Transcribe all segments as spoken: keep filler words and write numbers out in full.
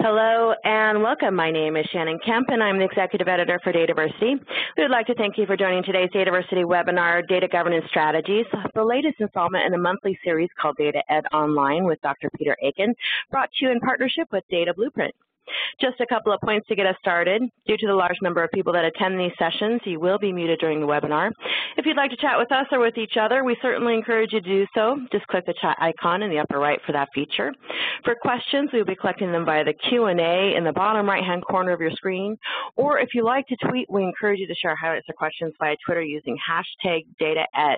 Hello and welcome. My name is Shannon Kemp and I'm the Executive Editor for Dataversity. We would like to thank you for joining today's Dataversity webinar, Data Governance Strategies, the latest installment in a monthly series called Data Ed Online with Doctor Peter Aiken, brought to you in partnership with Data Blueprint. Just a couple of points to get us started. Due to the large number of people that attend these sessions, you will be muted during the webinar. If you'd like to chat with us or with each other, we certainly encourage you to do so. Just click the chat icon in the upper right for that feature. For questions, we'll be collecting them via the Q and A in the bottom right-hand corner of your screen. Or if you like to tweet, we encourage you to share highlights or questions via Twitter using hashtag DataEd.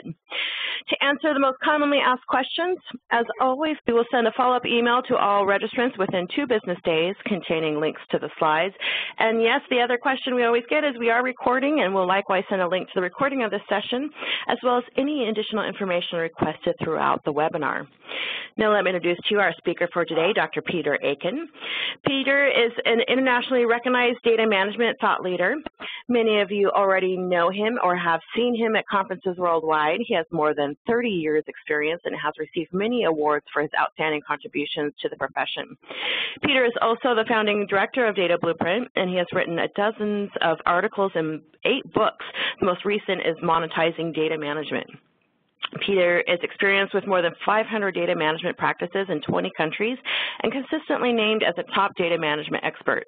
To answer the most commonly asked questions, as always, we will send a follow-up email to all registrants within two business days containing links to the slides. And yes, the other question we always get is we are recording, and we'll likewise send a link to the recording of this session, as well as any additional information requested throughout the webinar. Now let me introduce to you our speaker for today, Doctor Peter Aiken. Peter is an internationally recognized data management thought leader. Many of you already know him or have seen him at conferences worldwide. He has more than thirty years experience and has received many awards for his outstanding contributions to the profession. Peter is also the founder Director of Data Blueprint, and he has written dozens of articles and eight books. The most recent is Monetizing Data Management. Peter is experienced with more than five hundred data management practices in twenty countries and consistently named as a top data management expert.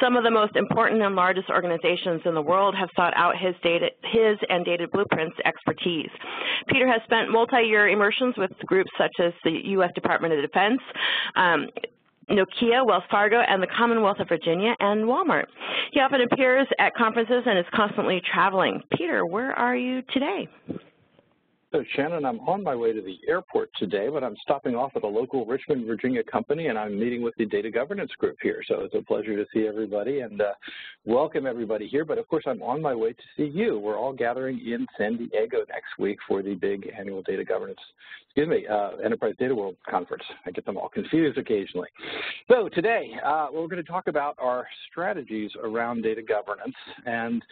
Some of the most important and largest organizations in the world have sought out his, data, his and Data Blueprint's expertise. Peter has spent multi-year immersions with groups such as the U S Department of Defense, um, Nokia, Wells Fargo, and the Commonwealth of Virginia, and Walmart. He often appears at conferences and is constantly traveling. Peter, where are you today? So, Shannon, I'm on my way to the airport today, but I'm stopping off at a local Richmond, Virginia company, and I'm meeting with the data governance group here. So it's a pleasure to see everybody and uh, welcome everybody here. But, of course, I'm on my way to see you. We're all gathering in San Diego next week for the big annual data governance, excuse me, uh, Enterprise Data World Conference. I get them all confused occasionally. So today uh, we're going to talk about our strategies around data governance, and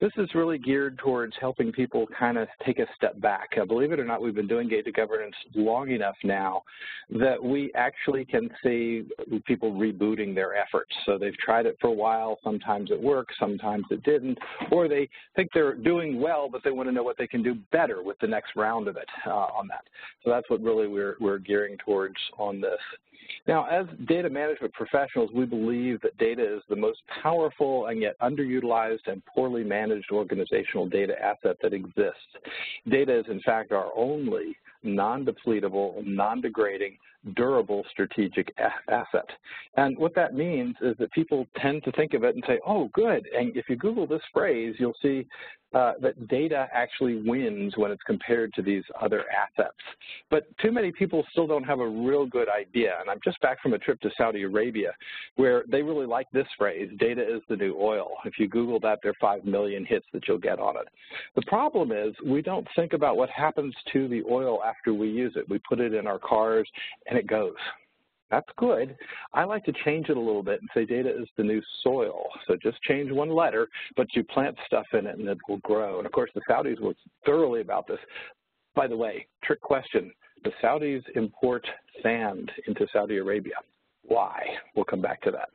this is really geared towards helping people kind of take a step back. Believe it or not, we've been doing data governance long enough now that we actually can see people rebooting their efforts. So they've tried it for a while. Sometimes it worked, sometimes it didn't, or they think they're doing well, but they want to know what they can do better with the next round of it uh, on that. So that's what really we're, we're gearing towards on this. Now, as data management professionals, we believe that data is the most powerful and yet underutilized and poorly managed organizational data asset that exists. Data is, in fact, our only non-depletable, non-degrading, durable strategic asset. And what that means is that people tend to think of it and say, oh, good. And if you Google this phrase, you'll see uh, that data actually wins when it's compared to these other assets. But too many people still don't have a real good idea. And I'm just back from a trip to Saudi Arabia where they really like this phrase, data is the new oil. If you Google that, there are five million hits that you'll get on it. The problem is we don't think about what happens to the oil after we use it. We put it in our cars and it goes. That's good. I like to change it a little bit and say data is the new soil. So just change one letter, but you plant stuff in it and it will grow. And of course, the Saudis were thoroughly about this. By the way, trick question, the Saudis import sand into Saudi Arabia. Why? We'll come back to that.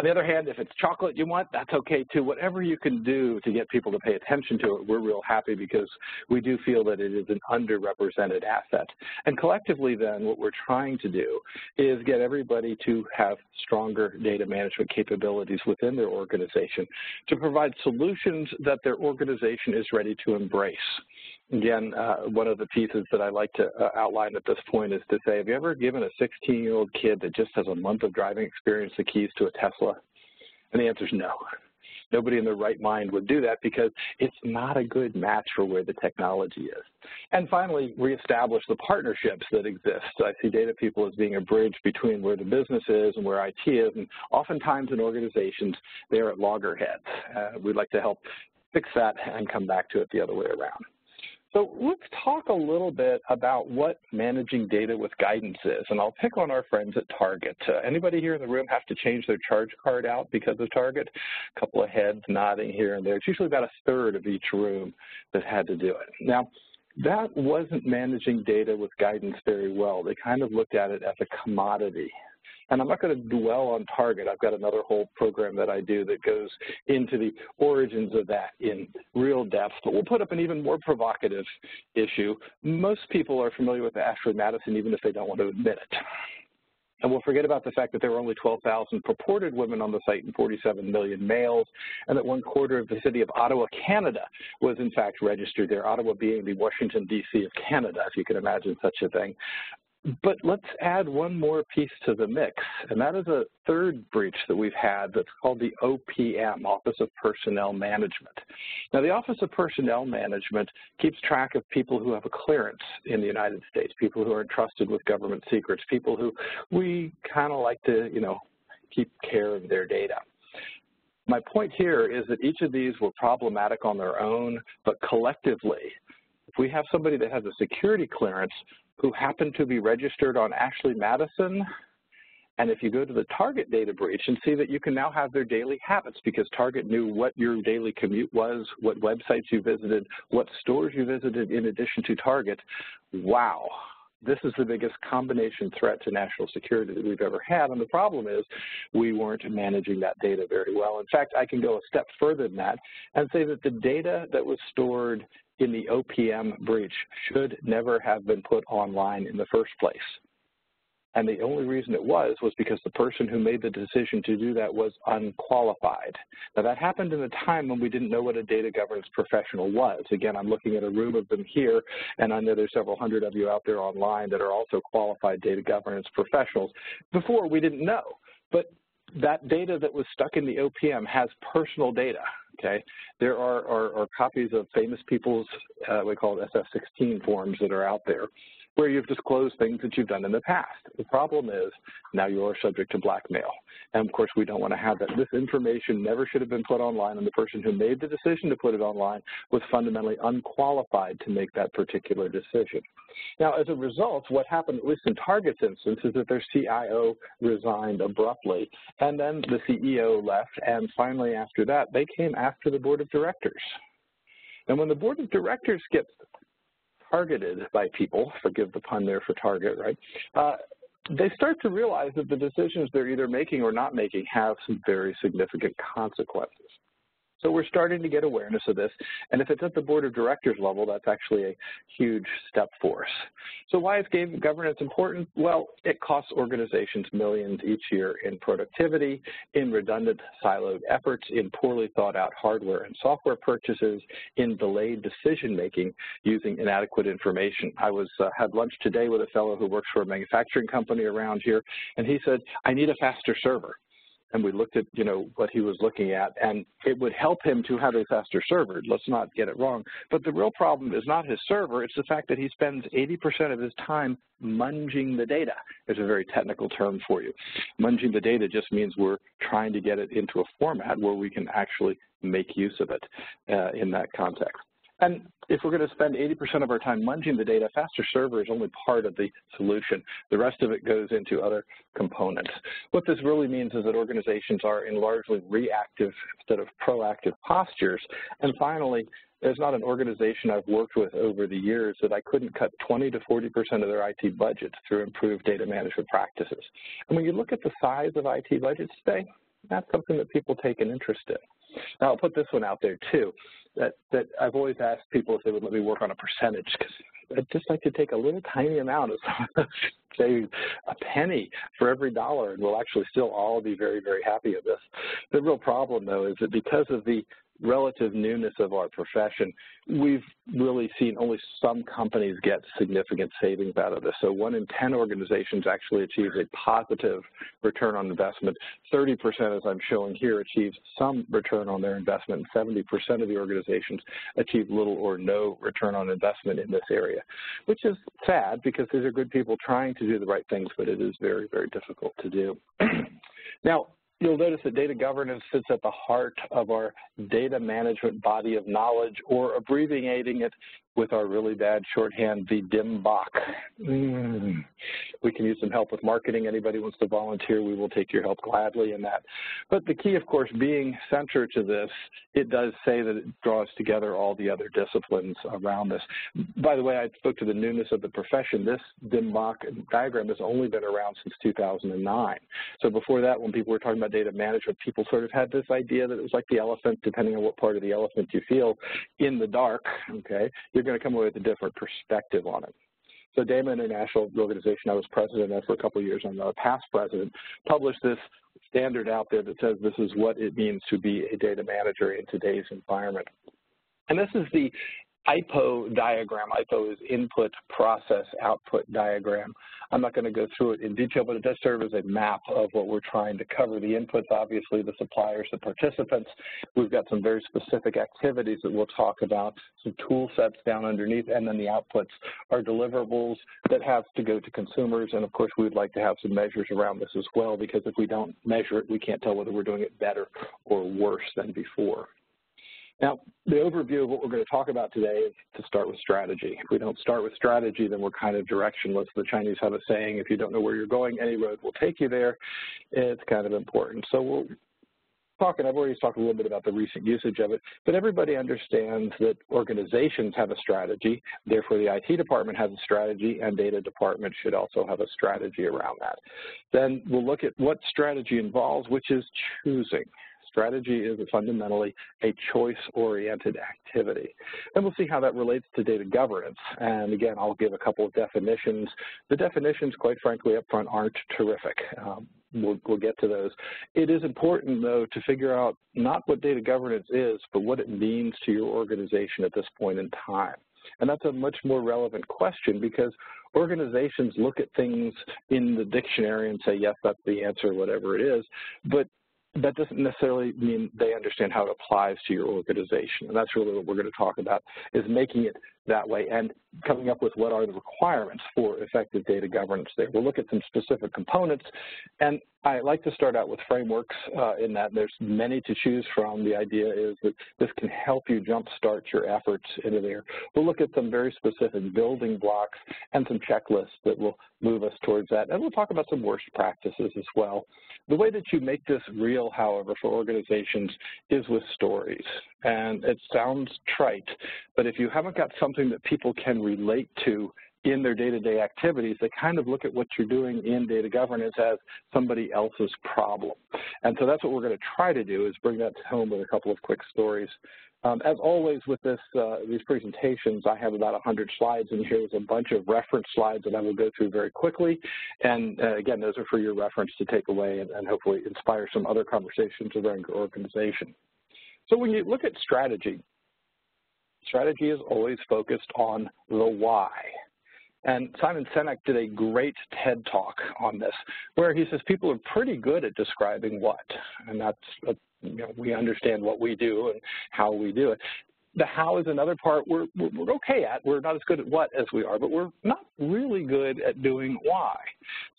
On the other hand, if it's chocolate you want, that's okay too. Whatever you can do to get people to pay attention to it, we're real happy because we do feel that it is an underrepresented asset. And collectively then, what we're trying to do is get everybody to have stronger data management capabilities within their organization to provide solutions that their organization is ready to embrace. Again, uh, one of the pieces that I like to uh, outline at this point is to say, have you ever given a sixteen-year-old kid that just has a month of driving experience the keys to a Tesla? And the answer is no. Nobody in their right mind would do that because it's not a good match for where the technology is. And finally, reestablish the partnerships that exist. I see data people as being a bridge between where the business is and where I T is, and oftentimes in organizations, they're at loggerheads. Uh, we'd like to help fix that and come back to it the other way around. So let's talk a little bit about what managing data with guidance is, and I'll pick on our friends at Target. Uh, anybody here in the room have to change their charge card out because of Target? A couple of heads nodding here and there. It's usually about a third of each room that had to do it. Now, that wasn't managing data with guidance very well. They kind of looked at it as a commodity. And I'm not going to dwell on Target. I've got another whole program that I do that goes into the origins of that in real depth. But we'll put up an even more provocative issue. Most people are familiar with Ashley Madison, even if they don't want to admit it. And we'll forget about the fact that there were only twelve thousand purported women on the site and forty-seven million males, and that one quarter of the city of Ottawa, Canada, was in fact registered there, Ottawa being the Washington, D C of Canada, if you can imagine such a thing. But let's add one more piece to the mix, and that is a third breach that we've had that's called the O P M, Office of Personnel Management. Now, the Office of Personnel Management keeps track of people who have a clearance in the United States, people who are entrusted with government secrets, people who we kind of like to, you know, keep care of their data. My point here is that each of these were problematic on their own, but collectively, if we have somebody that has a security clearance who happened to be registered on Ashley Madison, and if you go to the Target data breach and see that you can now have their daily habits, because Target knew what your daily commute was, what websites you visited, what stores you visited in addition to Target, wow. This is the biggest combination threat to national security that we've ever had, and the problem is we weren't managing that data very well. In fact, I can go a step further than that and say that the data that was stored in the O P M breach should never have been put online in the first place. And the only reason it was was because the person who made the decision to do that was unqualified. Now, that happened in a time when we didn't know what a data governance professional was. Again, I'm looking at a room of them here, and I know there's several hundred of you out there online that are also qualified data governance professionals. Before, we didn't know. But that data that was stuck in the O P M has personal data. Okay. There are, are, are copies of famous people's, uh, we call it S F sixteen forms that are out there, where you've disclosed things that you've done in the past. The problem is now you are subject to blackmail. And of course, we don't want to have that. This information never should have been put online, and the person who made the decision to put it online was fundamentally unqualified to make that particular decision. Now, as a result, what happened, at least in Target's instance, is that their C I O resigned abruptly, and then the C E O left, and finally after that, they came after the board of directors. And when the board of directors gets targeted by people, forgive the pun there for Target, right, uh, they start to realize that the decisions they're either making or not making have some very significant consequences. So we're starting to get awareness of this, and if it's at the board of directors level, that's actually a huge step for us. So why is governance important? Well, it costs organizations millions each year in productivity, in redundant siloed efforts, in poorly thought out hardware and software purchases, in delayed decision-making using inadequate information. I was uh, had lunch today with a fellow who works for a manufacturing company around here, and he said, I need a faster server. And we looked at, you know, what he was looking at, and it would help him to have a faster server. Let's not get it wrong. But the real problem is not his server. It's the fact that he spends eighty percent of his time munging the data. There's a very technical term for you. Munging the data just means we're trying to get it into a format where we can actually make use of it uh, in that context. And if we're going to spend eighty percent of our time munging the data, faster server is only part of the solution. The rest of it goes into other components. What this really means is that organizations are in largely reactive instead of proactive postures. And finally, there's not an organization I've worked with over the years that I couldn't cut twenty to forty percent of their I T budgets through improved data management practices. And when you look at the size of I T budgets today, that's something that people take an interest in. Now, I'll put this one out there, too, that, that I've always asked people if they would let me work on a percentage, because I'd just like to take a little tiny amount of, say, a penny for every dollar, and we'll actually still all be very, very happy with this. The real problem, though, is that because of the relative newness of our profession, we've really seen only some companies get significant savings out of this. So one in ten organizations actually achieves a positive return on investment. thirty percent, as I'm showing here, achieves some return on their investment, and seventy percent of the organizations achieve little or no return on investment in this area, which is sad because these are good people trying to do the right things, but it is very, very difficult to do. Now, you'll notice that data governance sits at the heart of our data management body of knowledge, or abbreviating it, with our really bad shorthand, the DIMBOK. Mm. We can use some help with marketing. Anybody wants to volunteer, we will take your help gladly in that. But the key, of course, being central to this, it does say that it draws together all the other disciplines around this. By the way, I spoke to the newness of the profession. This DIMBOK diagram has only been around since two thousand nine. So before that, when people were talking about data management, people sort of had this idea that it was like the elephant, depending on what part of the elephant you feel in the dark, okay, you're going to come away with a different perspective on it. So DAMA International Organization, I was president of for a couple of years, I'm a past president, published this standard out there that says this is what it means to be a data manager in today's environment. And this is the I P O diagram. I P O is input, process, output diagram. I'm not going to go through it in detail, but it does serve as a map of what we're trying to cover. The inputs, obviously, the suppliers, the participants. We've got some very specific activities that we'll talk about, some tool sets down underneath, and then the outputs are deliverables that have to go to consumers. And, of course, we'd like to have some measures around this as well, because if we don't measure it, we can't tell whether we're doing it better or worse than before. Now, the overview of what we're going to talk about today is to start with strategy. If we don't start with strategy, then we're kind of directionless. The Chinese have a saying, if you don't know where you're going, any road will take you there. It's kind of important. So we'll talk, and I've already talked a little bit about the recent usage of it, but everybody understands that organizations have a strategy. Therefore, the I T department has a strategy, and data department should also have a strategy around that. Then we'll look at what strategy involves, which is choosing. Strategy is fundamentally a choice-oriented activity. And we'll see how that relates to data governance. And again, I'll give a couple of definitions. The definitions, quite frankly, up front aren't terrific. Um, we'll, we'll get to those. It is important, though, to figure out not what data governance is, but what it means to your organization at this point in time. And that's a much more relevant question because organizations look at things in the dictionary and say, yes, that's the answer, whatever it is. But that doesn't necessarily mean they understand how it applies to your organization. And that's really what we're going to talk about, is making it that way and coming up with what are the requirements for effective data governance there. We'll look at some specific components. And I like to start out with frameworks uh, in that there's many to choose from. The idea is that this can help you jumpstart your efforts into there. We'll look at some very specific building blocks and some checklists that will move us towards that. And we'll talk about some worst practices as well. The way that you make this real, however, for organizations is with stories. And it sounds trite, but if you haven't got something that people can relate to in their day-to-day activities, they kind of look at what you're doing in data governance as somebody else's problem. And so that's what we're going to try to do, is bring that home with a couple of quick stories. Um, as always with this, uh, these presentations, I have about one hundred slides, and here's a bunch of reference slides that I will go through very quickly. And, uh, again, those are for your reference to take away and, and hopefully inspire some other conversations around your organization. So when you look at strategy, strategy is always focused on the why. And Simon Sinek did a great TED Talk on this, where he says people are pretty good at describing what, and that's, a, you know, we understand what we do and how we do it. The how is another part we're, we're okay at. We're not as good at what as we are, but we're not really good at doing why.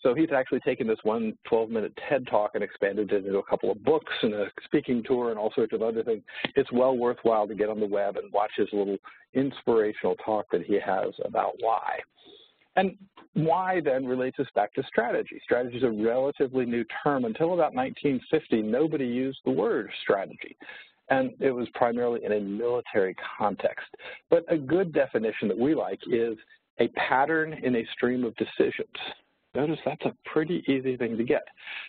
So he's actually taken this one twelve-minute TED Talk and expanded it into a couple of books and a speaking tour and all sorts of other things. It's well worthwhile to get on the web and watch his little inspirational talk that he has about why. And why then relates us back to strategy. Strategy is a relatively new term. Until about nineteen fifty, nobody used the word strategy. And it was primarily in a military context. But a good definition that we like is a pattern in a stream of decisions. Notice that's a pretty easy thing to get.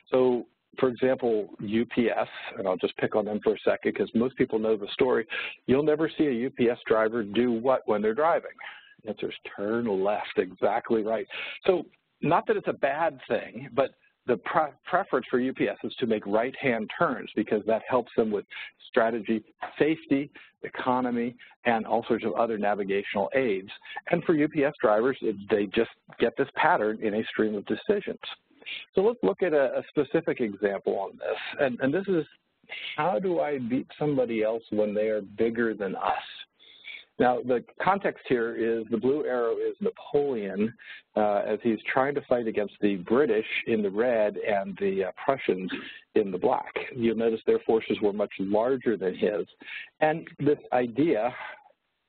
So, for example, U P S, and I'll just pick on them for a second because most people know the story. You'll never see a U P S driver do what when they're driving? The answer is turn left, exactly right. So not that it's a bad thing, but the pre preference for U P S is to make right-hand turns because that helps them with strategy, safety, economy, and all sorts of other navigational aids. And for U P S drivers, it, they just get this pattern in a stream of decisions. So let's look at a, a specific example on this. And, and this is, how do I beat somebody else when they are bigger than us? Now, the context here is the blue arrow is Napoleon uh, as he's trying to fight against the British in the red and the uh, Prussians in the black. You'll notice their forces were much larger than his. And this idea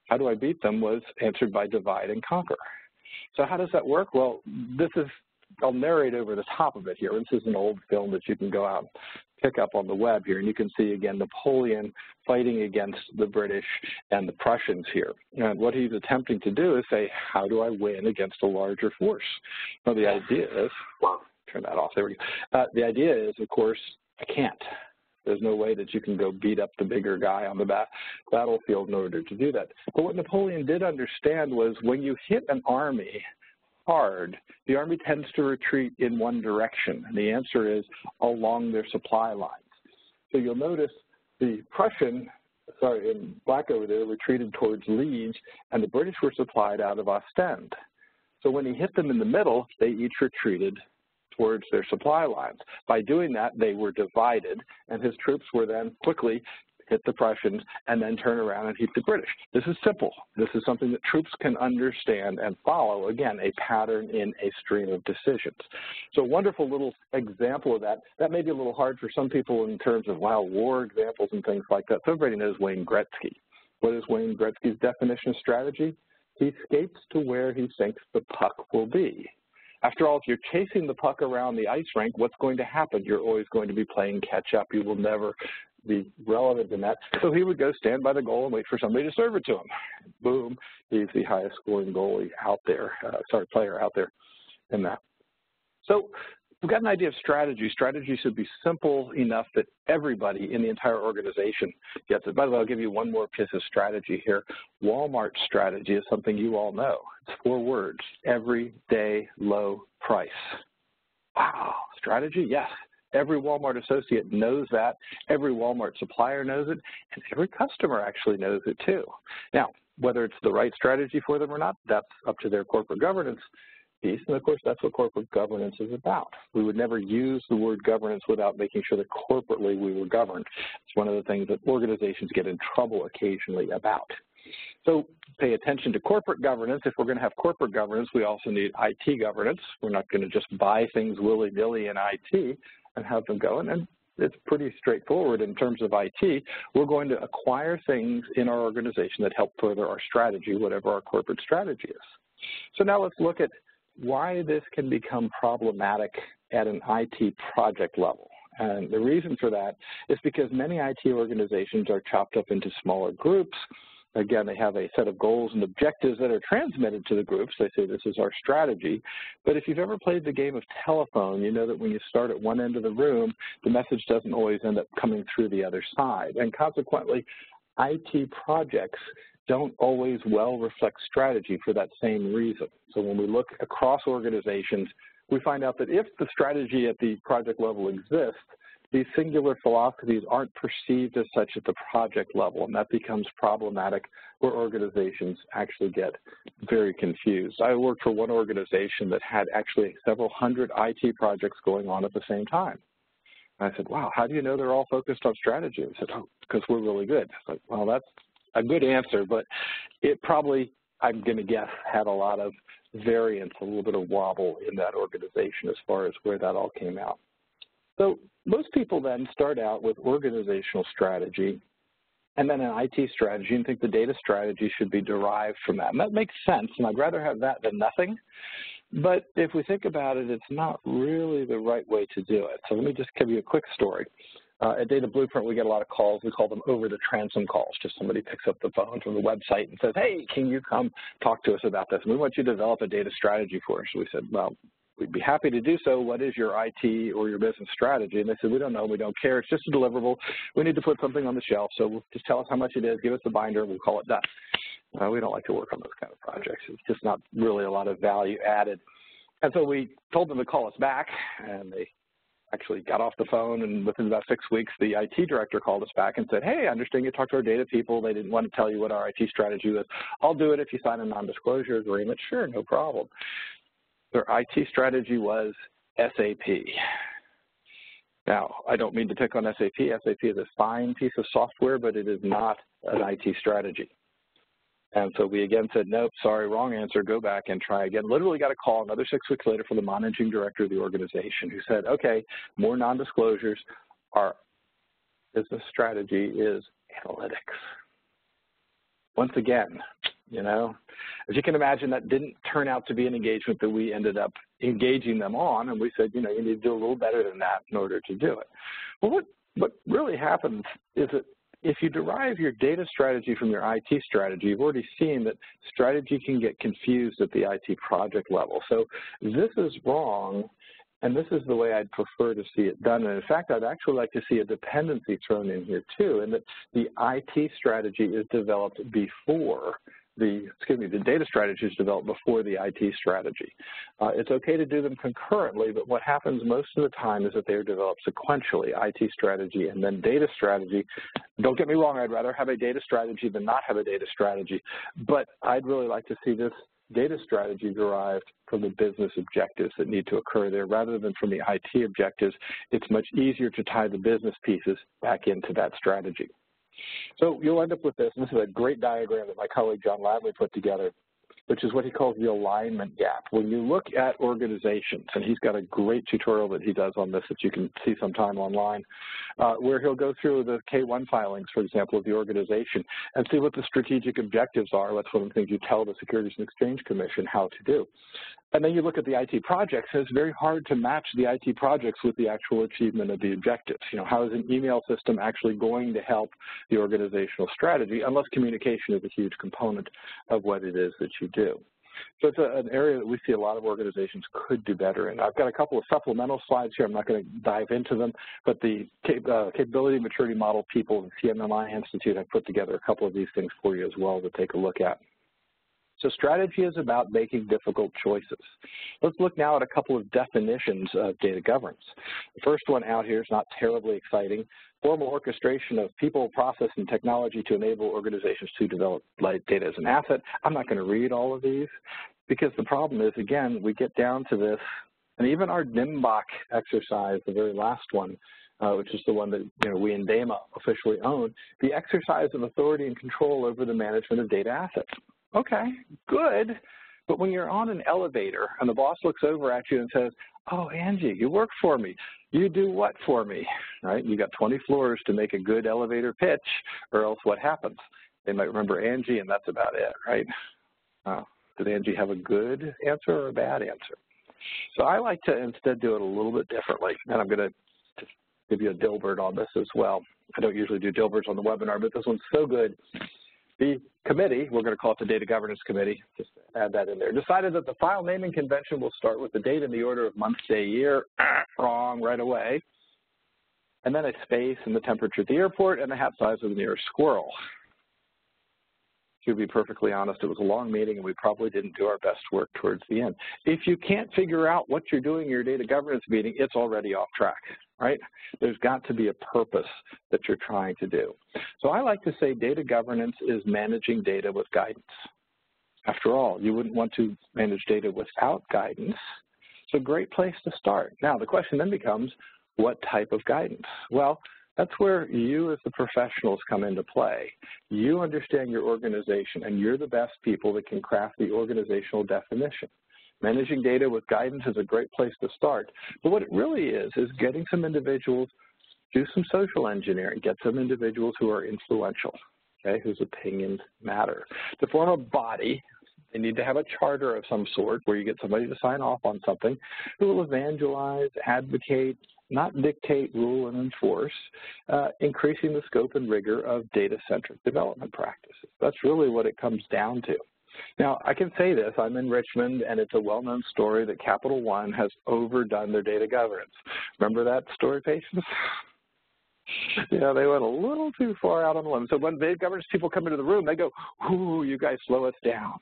how do I beat them, was answered by divide and conquer. So how does that work? Well, this is, I'll narrate over the top of it here. This is an old film that you can go out and pick up on the web here, and you can see, again, Napoleon fighting against the British and the Prussians here. And what he's attempting to do is say, how do I win against a larger force? Well, the idea is, turn that off, there we go. Uh, the idea is, of course, I can't. There's no way that you can go beat up the bigger guy on the bat battlefield in order to do that. But what Napoleon did understand was when you hit an army hard, the army tends to retreat in one direction, and the answer is along their supply lines. So you'll notice the Prussian, sorry, in black over there, retreated towards Liege, and the British were supplied out of Ostend. So when he hit them in the middle, they each retreated towards their supply lines. By doing that, they were divided, and his troops were then quickly hit the Prussians and then turn around and hit the British. This is simple. This is something that troops can understand and follow. Again, a pattern in a stream of decisions. So a wonderful little example of that. That may be a little hard for some people in terms of, wow, war examples and things like that. So everybody knows Wayne Gretzky. What is Wayne Gretzky's definition of strategy? He skates to where he thinks the puck will be. After all, if you're chasing the puck around the ice rink, what's going to happen? You're always going to be playing catch-up. You will never be relevant in that. So he would go stand by the goal and wait for somebody to serve it to him. Boom, he's the highest scoring goalie out there, uh, sorry, player out there in that. So we've got an idea of strategy. Strategy should be simple enough that everybody in the entire organization gets it. By the way, I'll give you one more piece of strategy here. Walmart's strategy is something you all know. It's four words: everyday low price. Wow, strategy? Yes. Every Walmart associate knows that. Every Walmart supplier knows it. And every customer actually knows it too. Now, whether it's the right strategy for them or not, that's up to their corporate governance piece. And of course, that's what corporate governance is about. We would never use the word governance without making sure that corporately we were governed. It's one of the things that organizations get in trouble occasionally about. So pay attention to corporate governance. If we're going to have corporate governance, we also need I T governance. We're not going to just buy things willy-nilly in I T and have them going. And it's pretty straightforward in terms of I T. We're going to acquire things in our organization that help further our strategy, whatever our corporate strategy is. So now let's look at why this can become problematic at an I T project level. And the reason for that is because many I T organizations are chopped up into smaller groups. Again, they have a set of goals and objectives that are transmitted to the groups. They say this is our strategy. But if you've ever played the game of telephone, you know that when you start at one end of the room, the message doesn't always end up coming through the other side. And consequently, I T projects don't always well reflect strategy for that same reason. So when we look across organizations, we find out that if the strategy at the project level exists, these singular philosophies aren't perceived as such at the project level, and that becomes problematic where organizations actually get very confused. I worked for one organization that had actually several hundred I T projects going on at the same time. And I said, wow, how do you know they're all focused on strategy? I said, oh, because we're really good. I was like, well, that's a good answer, but it probably, I'm going to guess, had a lot of variance, a little bit of wobble in that organization as far as where that all came out. So most people then start out with organizational strategy and then an I T strategy and think the data strategy should be derived from that. And that makes sense, and I'd rather have that than nothing. But if we think about it, it's not really the right way to do it. So let me just give you a quick story. Uh, at Data Blueprint, we get a lot of calls. We call them over-the-transom calls. Just somebody picks up the phone from the website and says, hey, can you come talk to us about this? And we want you to develop a data strategy for us. We said, well, we'd be happy to do so. What is your I T or your business strategy? And they said, we don't know. We don't care. It's just a deliverable. We need to put something on the shelf. So just tell us how much it is. Give us the binder. We'll call it done. Uh, we don't like to work on those kind of projects. It's just not really a lot of value added. And so we told them to call us back, and they actually got off the phone, and within about six weeks, the I T director called us back and said, hey, I understand you talked to our data people. They didn't want to tell you what our I T strategy was. I'll do it if you sign a non-disclosure agreement. Sure, no problem. Their I T strategy was S A P. Now, I don't mean to pick on S A P. S A P is a fine piece of software, but it is not an I T strategy. And so we again said, nope, sorry, wrong answer, go back and try again. Literally got a call another six weeks later from the managing director of the organization who said, okay, more non-disclosures. Our business strategy is analytics. once again, you know, as you can imagine, that didn't turn out to be an engagement that we ended up engaging them on, and we said, you know, you need to do a little better than that in order to do it. Well, what, what really happens is that if you derive your data strategy from your I T strategy, you've already seen that strategy can get confused at the I T project level. So this is wrong, and this is the way I'd prefer to see it done. And in fact, I'd actually like to see a dependency thrown in here too, and that the I T strategy is developed before the, excuse me, the data strategy is developed before the I T strategy. Uh, it's okay to do them concurrently, but what happens most of the time is that they are developed sequentially, I T strategy and then data strategy. Don't get me wrong, I'd rather have a data strategy than not have a data strategy, but I'd really like to see this data strategy derived from the business objectives that need to occur there rather than from the I T objectives. It's much easier to tie the business pieces back into that strategy. So you'll end up with this, and this is a great diagram that my colleague John Ladley put together, which is what he calls the alignment gap. When you look at organizations, and he's got a great tutorial that he does on this that you can see sometime online, uh, where he'll go through the K one filings, for example, of the organization and see what the strategic objectives are. That's one of the things you tell the Securities and Exchange Commission how to do. And then you look at the I T projects, and it's very hard to match the I T projects with the actual achievement of the objectives. You know, how is an email system actually going to help the organizational strategy, unless communication is a huge component of what it is that you do. So it's a, an area that we see a lot of organizations could do better in. I've got a couple of supplemental slides here. I'm not going to dive into them, but the cap uh, Capability Maturity Model people at the C M M I Institute have put together a couple of these things for you as well to take a look at. So strategy is about making difficult choices. Let's look now at a couple of definitions of data governance. The first one out here is not terribly exciting. Formal orchestration of people, process, and technology to enable organizations to develop data as an asset. I'm not going to read all of these because the problem is, again, we get down to this, and even our DIMBOK exercise, the very last one, Uh, which is the one that you know, we in DEMA officially own, the exercise of authority and control over the management of data assets. Okay, good, but when you're on an elevator and the boss looks over at you and says, oh, Angie, you work for me. You do what for me? Right? You got twenty floors to make a good elevator pitch, or else what happens? They might remember Angie, and that's about it, right? Uh, did Angie have a good answer or a bad answer? So I like to instead do it a little bit differently, and I'm going to give you a Dilbert on this as well. I don't usually do Dilberts on the webinar, but this one's so good. The committee, we're going to call it the Data Governance Committee, just add that in there, decided that the file naming convention will start with the date and the order of month, day, year, wrong right away, and then a space and the temperature at the airport and the hat size of the nearest squirrel. To be perfectly honest, it was a long meeting and we probably didn't do our best work towards the end. If you can't figure out what you're doing in your data governance meeting, it's already off track, right? There's got to be a purpose that you're trying to do. So I like to say data governance is managing data with guidance. After all, you wouldn't want to manage data without guidance. It's a great place to start. Now, the question then becomes, what type of guidance? Well, that's where you as the professionals come into play. You understand your organization, and you're the best people that can craft the organizational definition. Managing data with guidance is a great place to start, but what it really is is getting some individuals, do some social engineering, get some individuals who are influential, okay, whose opinions matter. To form a body, they need to have a charter of some sort where you get somebody to sign off on something who will evangelize, advocate, not dictate, rule, and enforce, uh, increasing the scope and rigor of data-centric development practices. That's really what it comes down to. Now, I can say this, I'm in Richmond, and it's a well-known story that Capital One has overdone their data governance. Remember that story, patients? You know, they went a little too far out on the limb. So when data governance people come into the room, they go, ooh, you guys slow us down,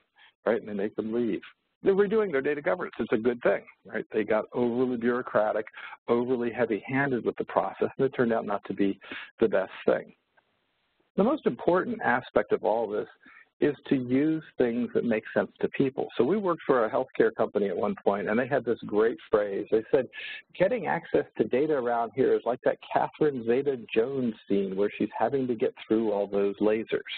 right? And they make them leave. They're redoing their data governance. It's a good thing, right? They got overly bureaucratic, overly heavy-handed with the process, and it turned out not to be the best thing. The most important aspect of all this is to use things that make sense to people. So we worked for a healthcare company at one point, and they had this great phrase. They said, getting access to data around here is like that Catherine Zeta-Jones scene where she's having to get through all those lasers.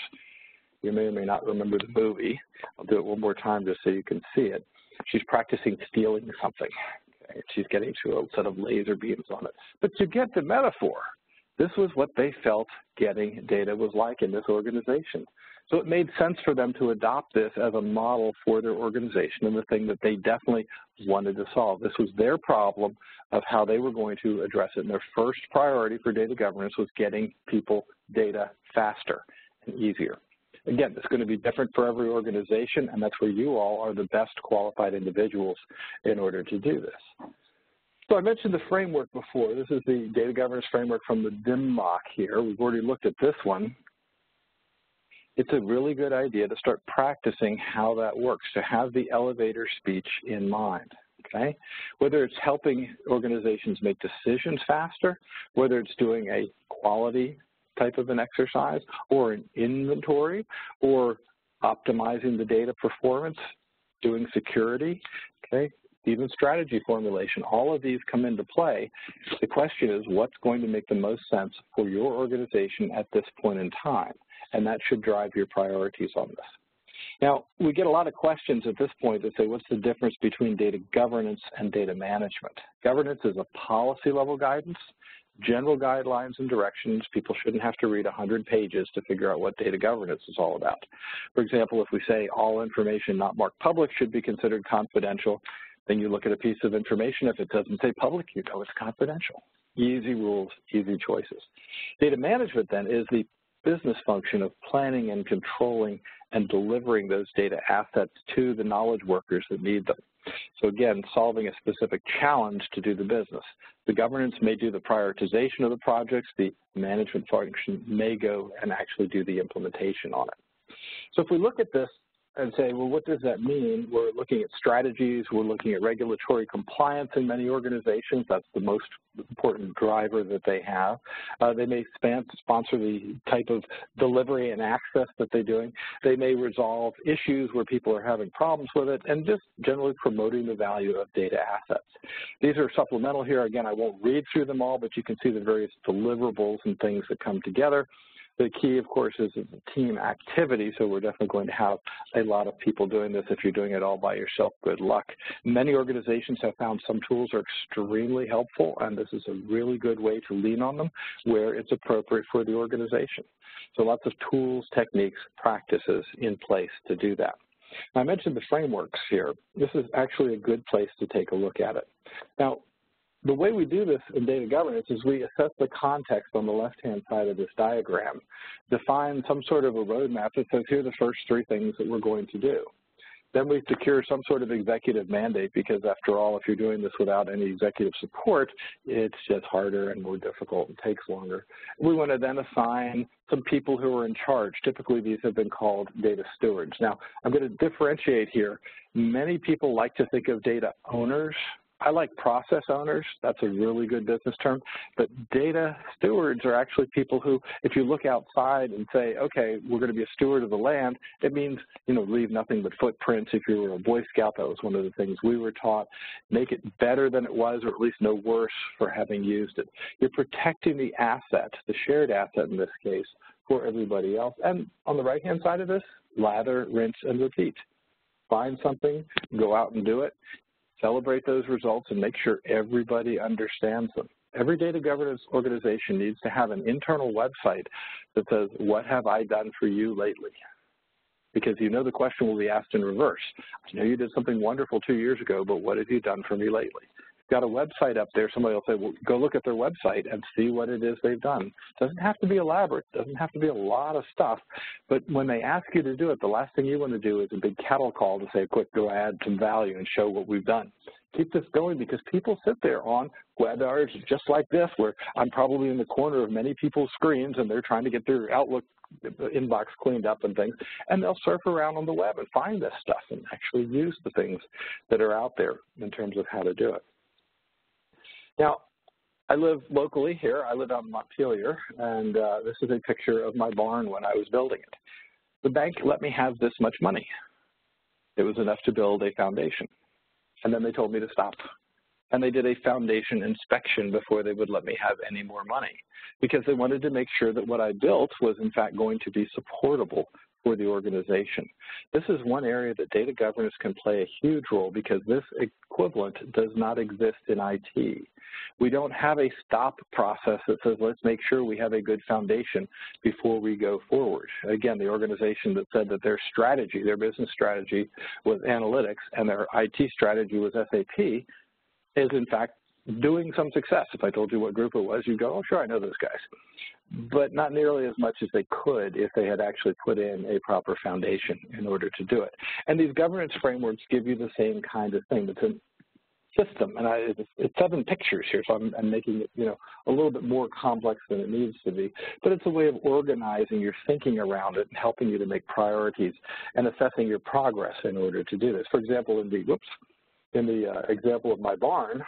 You may or may not remember the movie. I'll do it one more time just so you can see it. She's practicing stealing something. Okay? She's getting to a set of laser beams on it. But to get the metaphor, this was what they felt getting data was like in this organization. So it made sense for them to adopt this as a model for their organization and the thing that they definitely wanted to solve. This was their problem of how they were going to address it. And their first priority for data governance was getting people data faster and easier. Again, it's going to be different for every organization, and that's where you all are the best qualified individuals in order to do this. So I mentioned the framework before. This is the data governance framework from the DIMBOK here. We've already looked at this one. It's a really good idea to start practicing how that works, to have the elevator speech in mind, okay? Whether it's helping organizations make decisions faster, whether it's doing a quality type of an exercise or an inventory or optimizing the data performance, doing security, okay? Even strategy formulation, all of these come into play. The question is, what's going to make the most sense for your organization at this point in time? And that should drive your priorities on this. Now, we get a lot of questions at this point that say, what's the difference between data governance and data management? Governance is a policy level guidance, general guidelines and directions. People shouldn't have to read one hundred pages to figure out what data governance is all about. For example, if we say all information not marked public should be considered confidential, then you look at a piece of information. If it doesn't say public, you know it's confidential. Easy rules, easy choices. Data management, then, is the business function of planning and controlling and delivering those data assets to the knowledge workers that need them. So again, solving a specific challenge to do the business. The governance may do the prioritization of the projects. The management function may go and actually do the implementation on it. So if we look at this and say, well, what does that mean? We're looking at strategies, we're looking at regulatory compliance in many organizations. That's the most important driver that they have. Uh, they may span, sponsor the type of delivery and access that they're doing. They may resolve issues where people are having problems with it, and just generally promoting the value of data assets. These are supplemental here. Again, I won't read through them all, but you can see the various deliverables and things that come together. The key, of course, is it's a team activity, so we're definitely going to have a lot of people doing this. If you're doing it all by yourself, good luck. Many organizations have found some tools are extremely helpful, and this is a really good way to lean on them where it's appropriate for the organization. So lots of tools, techniques, practices in place to do that. Now, I mentioned the frameworks here. This is actually a good place to take a look at it. Now, the way we do this in data governance is we assess the context on the left-hand side of this diagram, define some sort of a roadmap that says, here are the first three things that we're going to do. Then we secure some sort of executive mandate because, after all, if you're doing this without any executive support, it's just harder and more difficult and takes longer. We want to then assign some people who are in charge. Typically, these have been called data stewards. Now, I'm going to differentiate here. Many people like to think of data owners. I like process owners. That's a really good business term. But data stewards are actually people who, if you look outside and say, okay, we're going to be a steward of the land, it means, you know, leave nothing but footprints. If you were a Boy Scout, that was one of the things we were taught. Make it better than it was, or at least no worse for having used it. You're protecting the asset, the shared asset in this case, for everybody else. And on the right-hand side of this, lather, rinse, and repeat. Find something, go out and do it. Celebrate those results and make sure everybody understands them. Every data governance organization needs to have an internal website that says, what have I done for you lately? Because you know the question will be asked in reverse. I know you did something wonderful two years ago, but what have you done for me lately? If you've got a website up there, somebody will say, well, go look at their website and see what it is they've done. It doesn't have to be elaborate. It doesn't have to be a lot of stuff. But when they ask you to do it, the last thing you want to do is a big cattle call to say, quick, go add some value and show what we've done. Keep this going because people sit there on webinars just like this where I'm probably in the corner of many people's screens and they're trying to get their Outlook inbox cleaned up and things, and they'll surf around on the web and find this stuff and actually use the things that are out there in terms of how to do it. Now, I live locally here. I live out in Montpelier, and uh, this is a picture of my barn when I was building it. The bank let me have this much money. It was enough to build a foundation. And then they told me to stop. And they did a foundation inspection before they would let me have any more money because they wanted to make sure that what I built was, in fact, going to be supportable for the organization. This is one area that data governance can play a huge role because this equivalent does not exist in I T. We don't have a stop process that says, let's make sure we have a good foundation before we go forward. Again, the organization that said that their strategy, their business strategy was analytics and their I T strategy was S A P is in fact doing some success. If I told you what group it was, you'd go, oh, sure, I know those guys. But not nearly as much as they could if they had actually put in a proper foundation in order to do it. And these governance frameworks give you the same kind of thing. It's an system, and I, it's seven pictures here, so I'm, I'm making it, you know, a little bit more complex than it needs to be, but it's a way of organizing your thinking around it and helping you to make priorities and assessing your progress in order to do this. For example, in the, whoops, in the uh, example of my barn,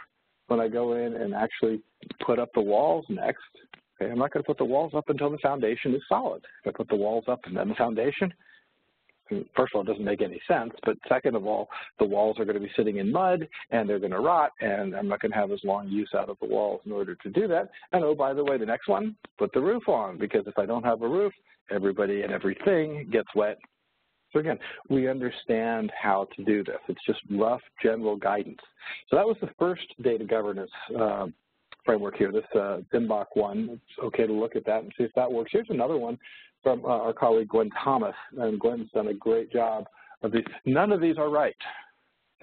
when I go in and actually put up the walls next, okay, I'm not going to put the walls up until the foundation is solid. If I put the walls up and then the foundation, first of all, it doesn't make any sense, but second of all, the walls are going to be sitting in mud and they're going to rot, and I'm not going to have as long use out of the walls in order to do that. And oh, by the way, the next one, put the roof on, because if I don't have a roof, everybody and everything gets wet. So again, we understand how to do this. It's just rough general guidance. So that was the first data governance uh, framework here, this uh, DIMBOK one. It's okay to look at that and see if that works. Here's another one from uh, our colleague Gwen Thomas, and Gwen's done a great job of these. None of these are right,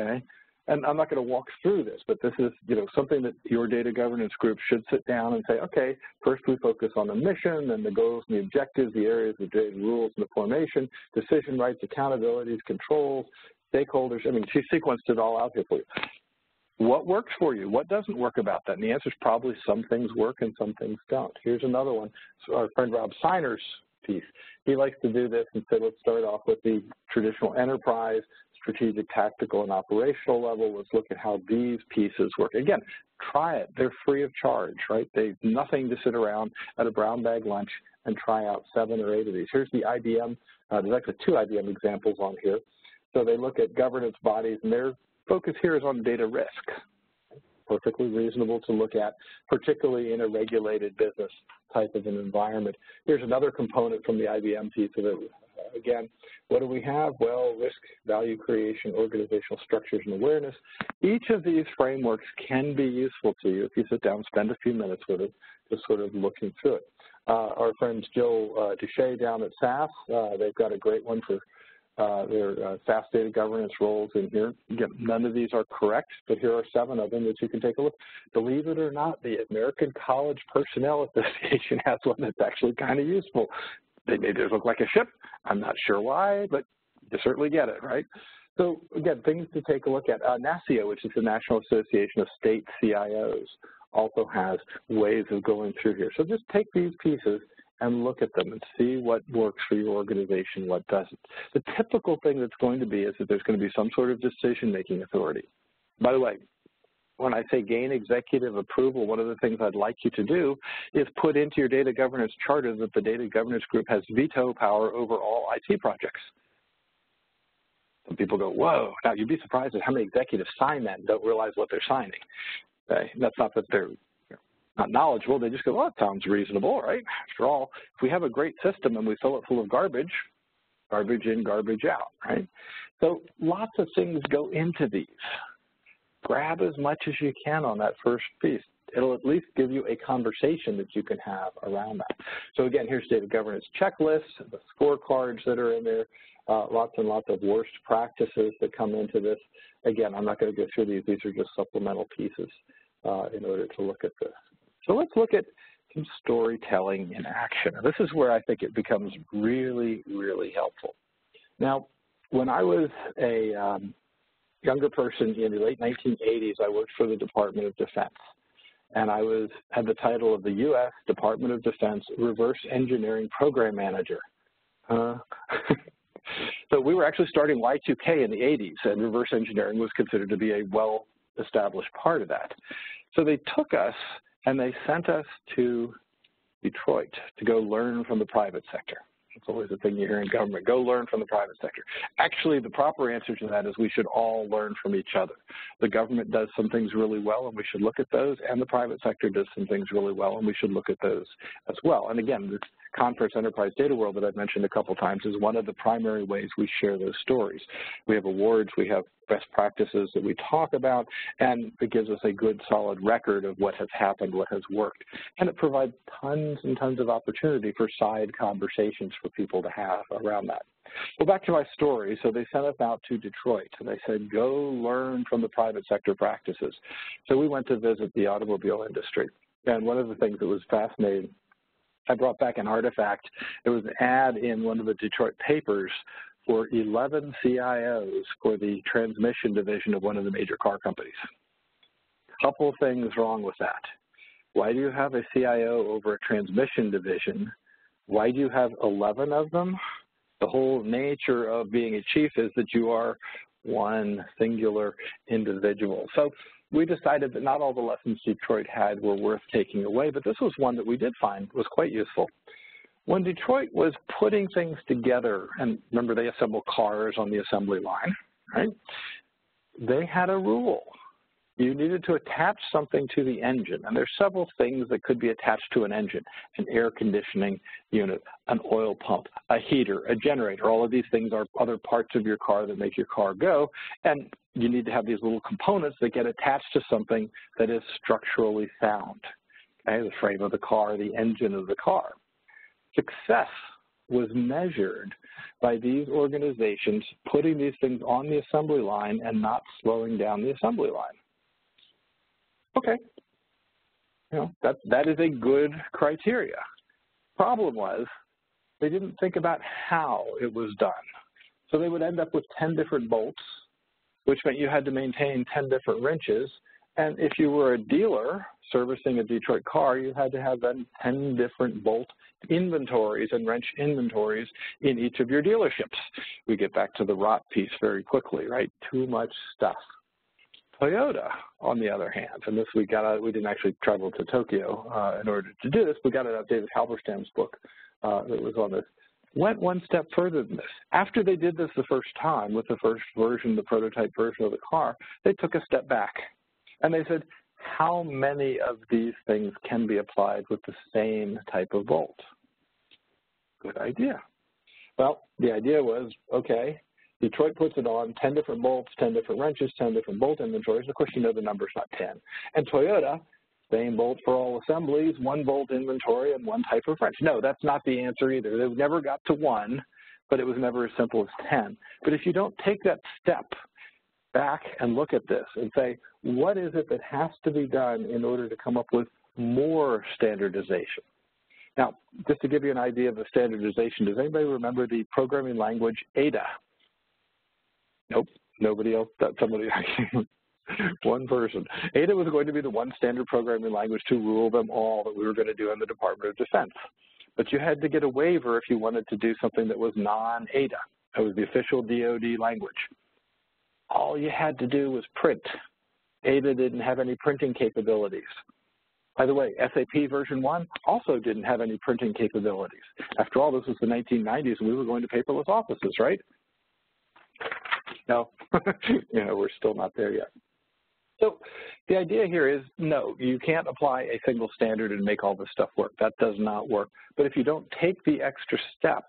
okay? And I'm not going to walk through this, but this is, you know, something that your data governance group should sit down and say, okay, first we focus on the mission, then the goals and the objectives, the areas, the rules and the formation, decision rights, accountabilities, controls, stakeholders. I mean, she sequenced it all out here for you. What works for you? What doesn't work about that? And the answer is probably some things work and some things don't. Here's another one. So our friend Rob Siner's piece. He likes to do this and say, let's start off with the traditional enterprise, strategic, tactical, and operational level. Let's look at how these pieces work. Again, try it. They're free of charge, right? They've nothing to sit around at a brown bag lunch and try out seven or eight of these. Here's the I B M. Uh, there's actually two I B M examples on here. So they look at governance bodies, and their focus here is on data risk. Perfectly reasonable to look at, particularly in a regulated business type of an environment. Here's another component from the I B M piece of it. Again, what do we have? Well, risk, value creation, organizational structures, and awareness. Each of these frameworks can be useful to you if you sit down and spend a few minutes with it, just sort of looking through it. Uh, our friends Jill uh, Duche down at S A S, uh, they've got a great one for Uh, their uh, S A S data governance roles in here. Again, none of these are correct, but here are seven of them that you can take a look. Believe it or not, the American College Personnel Association has one that's actually kind of useful. They made it look like a ship. I'm not sure why, but you certainly get it, right? So, again, things to take a look at. Uh, NACIO, which is the National Association of State C I Os, also has ways of going through here. So just take these pieces and look at them and see what works for your organization, what doesn't. The typical thing that's going to be is that there's going to be some sort of decision-making authority. By the way, when I say gain executive approval, one of the things I'd like you to do is put into your data governance charter that the data governance group has veto power over all I T projects. Some people go, whoa. Now, you'd be surprised at how many executives sign that and don't realize what they're signing. Okay? That's not that they're not knowledgeable, they just go, well, that sounds reasonable, right? After all, if we have a great system and we fill it full of garbage, garbage in, garbage out, right? So lots of things go into these. Grab as much as you can on that first piece. It'll at least give you a conversation that you can have around that. So again, here's data governance checklists, the scorecards that are in there, uh, lots and lots of worst practices that come into this. Again, I'm not going to go through these. These are just supplemental pieces uh, in order to look at this. So let's look at some storytelling in action. This is where I think it becomes really, really helpful. Now, when I was a um, younger person in the late nineteen eighties, I worked for the Department of Defense. And I was, had the title of the U S Department of Defense Reverse Engineering Program Manager. Uh, so we were actually starting Y two K in the eighties, and reverse engineering was considered to be a well-established part of that. So they took us and they sent us to Detroit to go learn from the private sector. It's always a thing you hear in government, go learn from the private sector. Actually, the proper answer to that is we should all learn from each other. The government does some things really well, and we should look at those, and the private sector does some things really well, and we should look at those as well. And again, conference, Enterprise Data World, that I've mentioned a couple times, is one of the primary ways we share those stories. We have awards, we have best practices that we talk about, and it gives us a good, solid record of what has happened, what has worked. And it provides tons and tons of opportunity for side conversations for people to have around that. Well, back to my story. So they sent us out to Detroit, and they said, go learn from the private sector practices. So we went to visit the automobile industry. And one of the things that was fascinating, I brought back an artifact. It was an ad in one of the Detroit papers for eleven C I Os for the transmission division of one of the major car companies. Couple things wrong with that. Why do you have a C I O over a transmission division? Why do you have eleven of them? The whole nature of being a chief is that you are one singular individual. So we decided that not all the lessons Detroit had were worth taking away, but this was one that we did find was quite useful. When Detroit was putting things together, and remember they assemble cars on the assembly line, right? They had a rule. You needed to attach something to the engine, and there's several things that could be attached to an engine, an air conditioning unit, an oil pump, a heater, a generator. All of these things are other parts of your car that make your car go, and you need to have these little components that get attached to something that is structurally sound, okay? The frame of the car, the engine of the car. Success was measured by these organizations putting these things on the assembly line and not slowing down the assembly line. Okay, you know, that, that is a good criteria. Problem was, they didn't think about how it was done. So they would end up with ten different bolts, which meant you had to maintain ten different wrenches. And if you were a dealer servicing a Detroit car, you had to have then ten different bolt inventories and wrench inventories in each of your dealerships. We get back to the rot piece very quickly, right? Too much stuff. Toyota, on the other hand, and this we got out, we didn't actually travel to Tokyo uh, in order to do this, we got it out of David Halberstam's book uh, that was on this, went one step further than this. After they did this the first time with the first version, the prototype version of the car, they took a step back and they said, how many of these things can be applied with the same type of bolt? Good idea. Well, the idea was, okay, Detroit puts it on, ten different bolts, ten different wrenches, ten different bolt inventories. Of course, you know the number's not ten. And Toyota, same bolt for all assemblies, one bolt inventory, and one type of wrench. No, that's not the answer either. They never got to one, but it was never as simple as ten. But if you don't take that step back and look at this and say, what is it that has to be done in order to come up with more standardization? Now, just to give you an idea of the standardization, does anybody remember the programming language Ada? Nope, nobody else, somebody, one person. Ada was going to be the one standard programming language to rule them all that we were going to do in the Department of Defense. But you had to get a waiver if you wanted to do something that was non-Ada. That was the official D O D language. All you had to do was print. Ada didn't have any printing capabilities. By the way, S A P version one also didn't have any printing capabilities. After all, this was the nineteen nineties, and we were going to paperless offices, right? No, you know, we're still not there yet. So the idea here is, no, you can't apply a single standard and make all this stuff work. That does not work. But if you don't take the extra step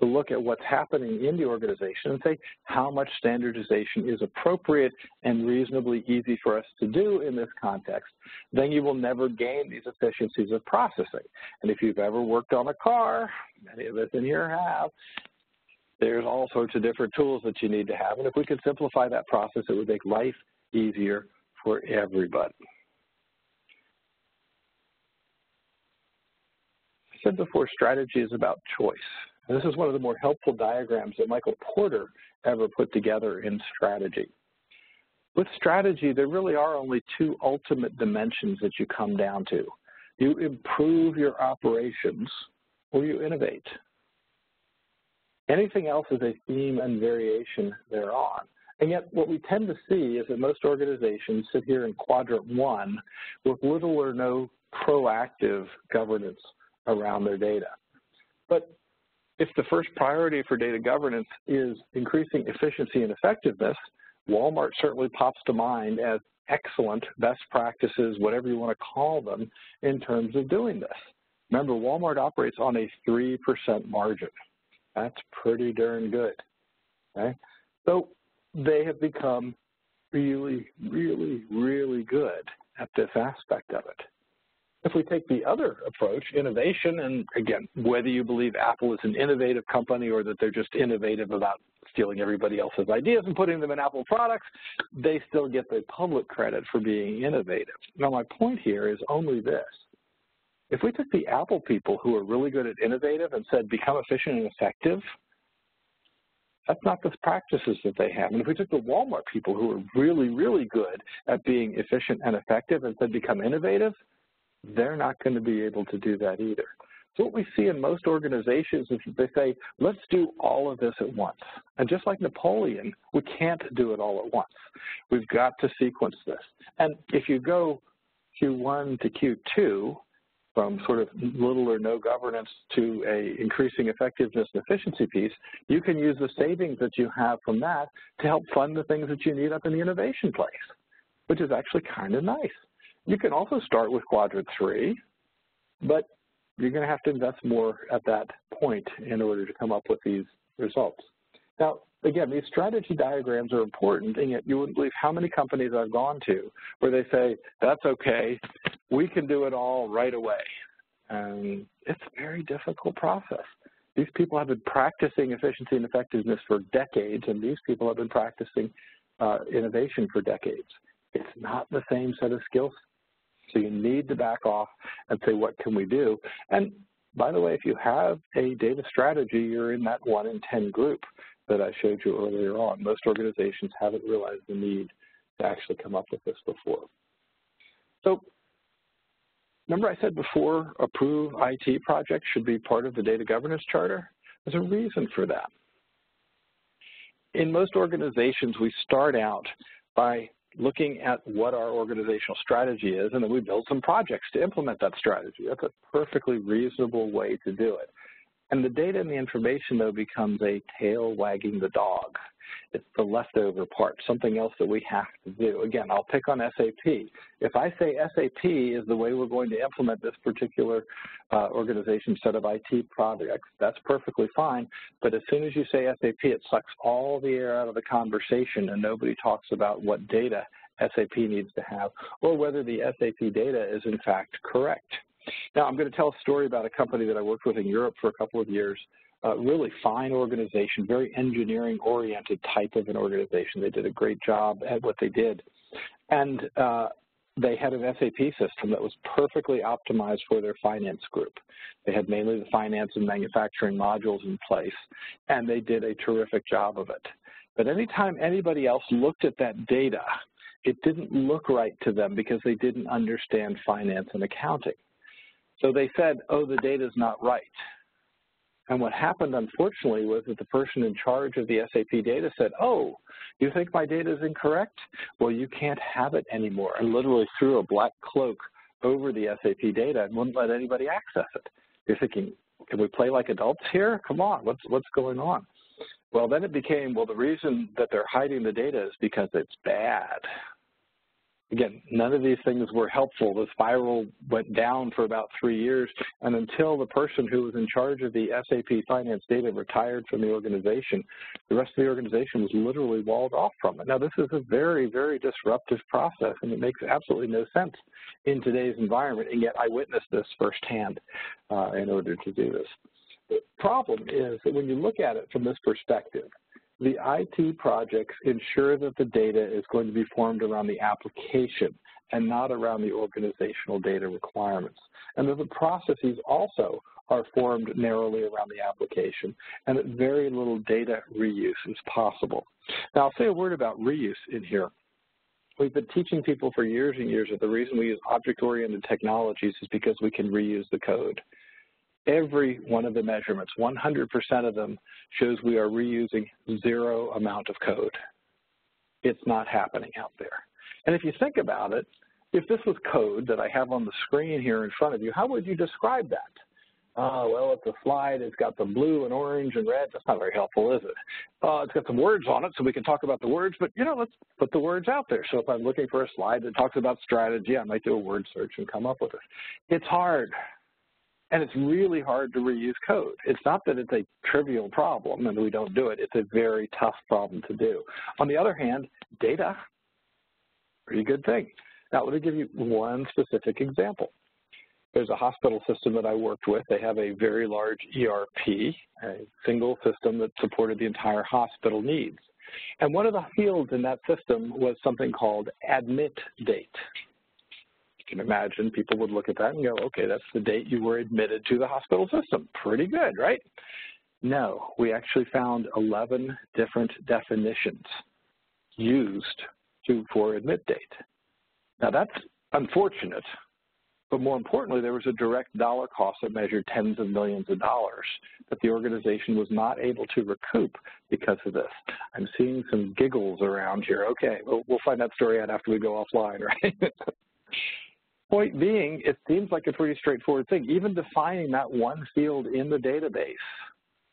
to look at what's happening in the organization and say how much standardization is appropriate and reasonably easy for us to do in this context, then you will never gain these efficiencies of processing. And if you've ever worked on a car, many of us in here have, there's all sorts of different tools that you need to have, and if we could simplify that process, it would make life easier for everybody. I said before, strategy is about choice. And this is one of the more helpful diagrams that Michael Porter ever put together in strategy. With strategy, there really are only two ultimate dimensions that you come down to. You improve your operations, or you innovate. Anything else is a theme and variation thereon. And yet what we tend to see is that most organizations sit here in quadrant one with little or no proactive governance around their data. But if the first priority for data governance is increasing efficiency and effectiveness, Walmart certainly pops to mind as excellent best practices, whatever you want to call them, in terms of doing this. Remember, Walmart operates on a three percent margin. That's pretty darn good, okay? So they have become really, really, really good at this aspect of it. If we take the other approach, innovation, and again, whether you believe Apple is an innovative company or that they're just innovative about stealing everybody else's ideas and putting them in Apple products, they still get the public credit for being innovative. Now, my point here is only this. If we took the Apple people who are really good at innovative and said, become efficient and effective, that's not the practices that they have. And if we took the Walmart people who are really, really good at being efficient and effective and said, become innovative, they're not going to be able to do that either. So what we see in most organizations is they say, let's do all of this at once. And just like Napoleon, we can't do it all at once. We've got to sequence this. And if you go Q one to Q two, from sort of little or no governance to a increasing effectiveness and efficiency piece, you can use the savings that you have from that to help fund the things that you need up in the innovation place, which is actually kind of nice. You can also start with quadrant three, but you're going to have to invest more at that point in order to come up with these results. Now, again, these strategy diagrams are important, and yet you wouldn't believe how many companies I've gone to where they say, that's okay, we can do it all right away. And it's a very difficult process. These people have been practicing efficiency and effectiveness for decades, and these people have been practicing uh, innovation for decades. It's not the same set of skills. So you need to back off and say, what can we do? And by the way, if you have a data strategy, you're in that one in ten group that I showed you earlier on. Most organizations haven't realized the need to actually come up with this before. So remember I said before, approve I T projects should be part of the data governance charter? There's a reason for that. In most organizations, we start out by looking at what our organizational strategy is, and then we build some projects to implement that strategy. That's a perfectly reasonable way to do it. And the data and the information, though, becomes a tail wagging the dog. It's the leftover part, something else that we have to do. Again, I'll pick on S A P. If I say S A P is the way we're going to implement this particular uh, organization set of I T projects, that's perfectly fine. But as soon as you say S A P, it sucks all the air out of the conversation, and nobody talks about what data S A P needs to have or whether the S A P data is, in fact, correct. Now, I'm going to tell a story about a company that I worked with in Europe for a couple of years, a really fine organization, very engineering-oriented type of an organization. They did a great job at what they did. And uh, they had an S A P system that was perfectly optimized for their finance group. They had mainly the finance and manufacturing modules in place, and they did a terrific job of it. But anytime anybody else looked at that data, it didn't look right to them because they didn't understand finance and accounting. So they said, oh, the data's not right. And what happened, unfortunately, was that the person in charge of the S A P data said, oh, you think my data is incorrect? Well, you can't have it anymore, and literally threw a black cloak over the S A P data and wouldn't let anybody access it. You're thinking, can we play like adults here? Come on, what's, what's going on? Well, then it became, well, the reason that they're hiding the data is because it's bad. Again, none of these things were helpful. The spiral went down for about three years, and until the person who was in charge of the S A P finance data retired from the organization, the rest of the organization was literally walled off from it. Now, this is a very, very disruptive process, and it makes absolutely no sense in today's environment, and yet I witnessed this firsthand uh, in order to do this. The problem is that when you look at it from this perspective, the I T projects ensure that the data is going to be formed around the application and not around the organizational data requirements. And that the processes also are formed narrowly around the application, and that very little data reuse is possible. Now, I'll say a word about reuse in here. We've been teaching people for years and years that the reason we use object-oriented technologies is because we can reuse the code. Every one of the measurements, one hundred percent of them, shows we are reusing zero amount of code. It's not happening out there. And if you think about it, if this was code that I have on the screen here in front of you, how would you describe that? Oh, well, it's a slide. It's got the blue and orange and red. That's not very helpful, is it? Uh, it's got some words on it, so we can talk about the words, but, you know, let's put the words out there. So if I'm looking for a slide that talks about strategy, I might do a word search and come up with it. It's hard. And it's really hard to reuse code. It's not that it's a trivial problem and we don't do it. It's a very tough problem to do. On the other hand, data, pretty good thing. Now, let me give you one specific example. There's a hospital system that I worked with. They have a very large E R P, a single system that supported the entire hospital needs. And one of the fields in that system was something called admit date. You can imagine people would look at that and go, okay, that's the date you were admitted to the hospital system. Pretty good, right? No, we actually found eleven different definitions used to, for admit date. Now, that's unfortunate, but more importantly, there was a direct dollar cost that measured tens of millions of dollars that the organization was not able to recoup because of this. I'm seeing some giggles around here. Okay, well, we'll find that story out after we go offline, right? Point being, it seems like a pretty straightforward thing. Even defining that one field in the database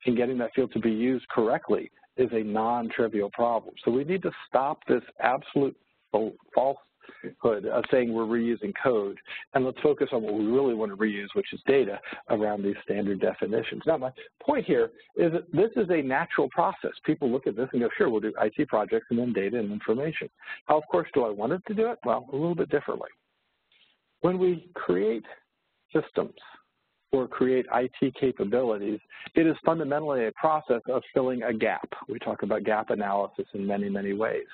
and getting that field to be used correctly is a non-trivial problem. So we need to stop this absolute falsehood of saying we're reusing code, and let's focus on what we really want to reuse, which is data around these standard definitions. Now, my point here is that this is a natural process. People look at this and go, sure, we'll do I T projects and then data and information. How, of course, do I want it to do it? Well, a little bit differently. When we create systems or create I T capabilities, it is fundamentally a process of filling a gap. We talk about gap analysis in many, many ways.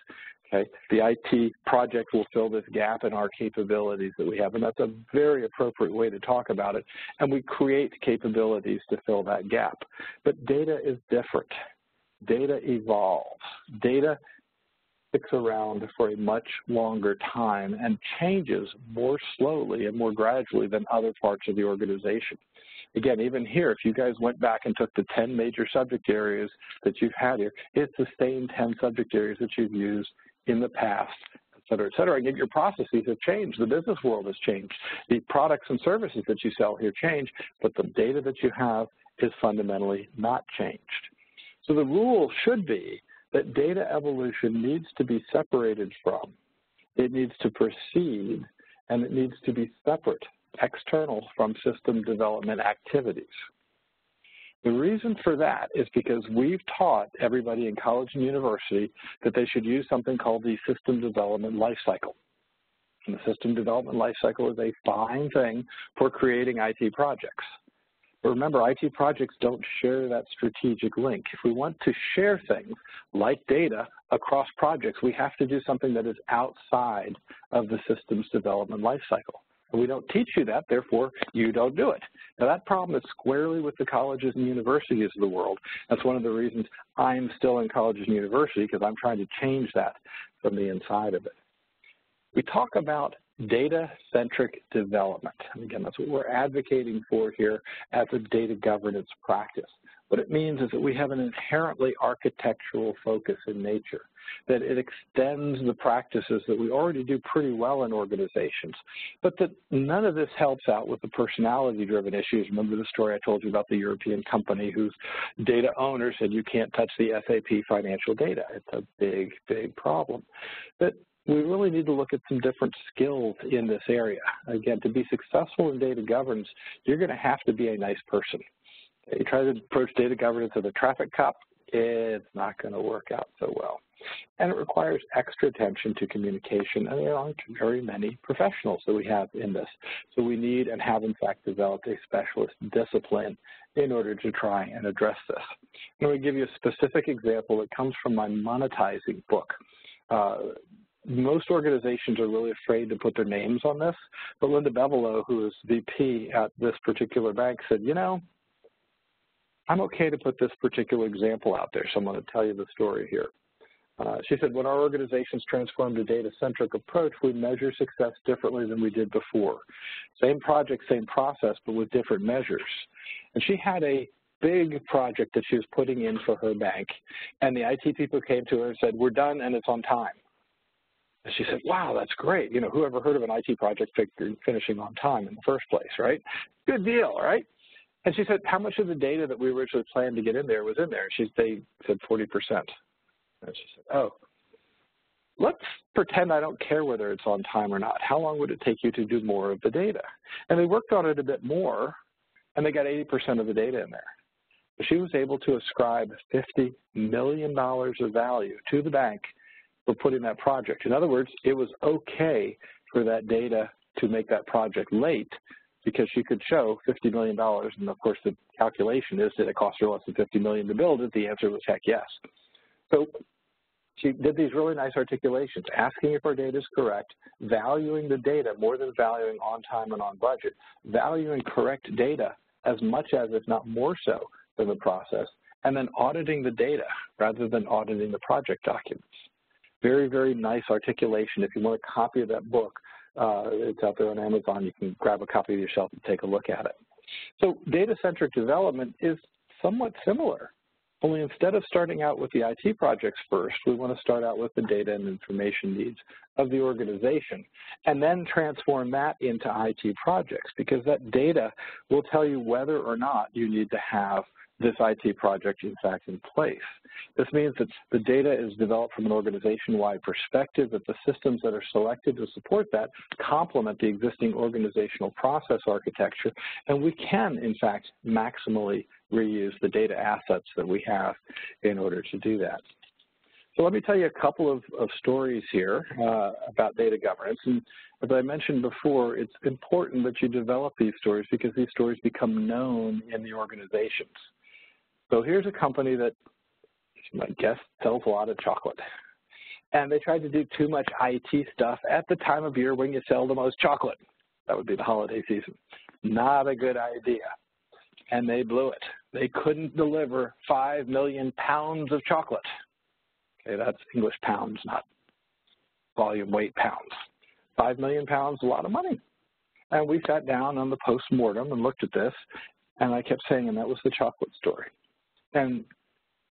Okay? The I T project will fill this gap in our capabilities that we have, and that's a very appropriate way to talk about it. And we create capabilities to fill that gap. But data is different. Data evolves. Data sticks around for a much longer time and changes more slowly and more gradually than other parts of the organization. Again, even here, if you guys went back and took the ten major subject areas that you've had here, it's the same ten subject areas that you've used in the past, et cetera, et cetera. And yet your processes have changed. The business world has changed. The products and services that you sell here change, but the data that you have is fundamentally not changed. So the rule should be that data evolution needs to be separated from, it needs to proceed, and it needs to be separate, external from system development activities. The reason for that is because we've taught everybody in college and university that they should use something called the system development lifecycle. And the system development lifecycle is a fine thing for creating I T projects. But remember, I T projects don't share that strategic link. If we want to share things like data across projects, we have to do something that is outside of the systems development lifecycle. And we don't teach you that, therefore you don't do it. Now that problem is squarely with the colleges and universities of the world. That's one of the reasons I'm still in colleges and university, because I'm trying to change that from the inside of it. We talk about data-centric development. And again, that's what we're advocating for here as a data governance practice. What it means is that we have an inherently architectural focus in nature, that it extends the practices that we already do pretty well in organizations, but that none of this helps out with the personality-driven issues. Remember the story I told you about the European company whose data owner said you can't touch the S A P financial data. It's a big, big problem. But we really need to look at some different skills in this area. Again, to be successful in data governance, you're going to have to be a nice person. You try to approach data governance as a traffic cop, it's not going to work out so well. And it requires extra attention to communication, and there aren't very many professionals that we have in this. So we need and have, in fact, developed a specialist discipline in order to try and address this. I'm going to give you a specific example that comes from my monetizing book. Uh, Most organizations are really afraid to put their names on this, but Linda Bevelo, who is V P at this particular bank, said, you know, I'm okay to put this particular example out there, so I'm going to tell you the story here. Uh, she said, when our organizations transformed to a data-centric approach, we measure success differently than we did before. Same project, same process, but with different measures. And she had a big project that she was putting in for her bank, and the I T people came to her and said, we're done and it's on time. And she said, wow, that's great. You know, who ever heard of an I T project finishing on time in the first place, right? Good deal, right? And she said, how much of the data that we originally planned to get in there was in there? She, they said forty percent. And she said, oh, let's pretend I don't care whether it's on time or not. How long would it take you to do more of the data? And they worked on it a bit more. and they got eighty percent of the data in there. So she was able to ascribe fifty million dollars of value to the bank for putting that project. In other words, it was okay for that data to make that project late because she could show fifty million dollars. And of course, the calculation is, did it cost her less than fifty million dollars to build it? The answer was heck yes. So she did these really nice articulations, asking if our data is correct, valuing the data more than valuing on time and on budget, valuing correct data as much as, if not more so, than the process, and then auditing the data rather than auditing the project documents. Very, very nice articulation. If you want a copy of that book, uh, it's out there on Amazon. You can grab a copy of yourself and take a look at it. So data-centric development is somewhat similar. Only instead of starting out with the I T projects first, we want to start out with the data and information needs of the organization and then transform that into I T projects, because that data will tell you whether or not you need to have this I T project, in fact, in place. This means that the data is developed from an organization-wide perspective, that the systems that are selected to support that complement the existing organizational process architecture, and we can, in fact, maximally reuse the data assets that we have in order to do that. So let me tell you a couple of, of stories here uh, about data governance. And as I mentioned before, it's important that you develop these stories because these stories become known in the organizations. So here's a company that, I guess, sells a lot of chocolate. And they tried to do too much I T stuff at the time of year when you sell the most chocolate. That would be the holiday season. Not a good idea. And they blew it. They couldn't deliver five million pounds of chocolate. Okay, that's English pounds, not volume weight pounds. five million pounds, a lot of money. And we sat down on the post-mortem and looked at this, and I kept saying, and that was the chocolate story. And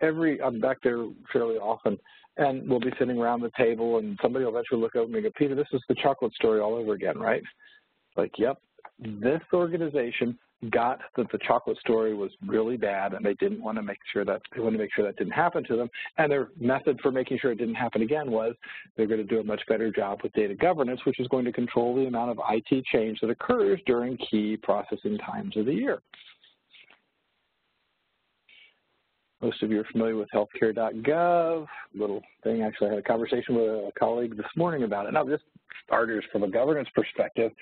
every, I'm back there fairly often, and we'll be sitting around the table, and somebody will eventually look over me and go, Peter, this is the chocolate story all over again, right? Like, yep, this organization got that the chocolate story was really bad, and they didn't want to make sure that they wanted to make sure that didn't happen to them. And their method for making sure it didn't happen again was they're going to do a much better job with data governance, which is going to control the amount of I T change that occurs during key processing times of the year. Most of you are familiar with healthcare dot gov, little thing. Actually, I had a conversation with a colleague this morning about it. Now, just starters from a governance perspective,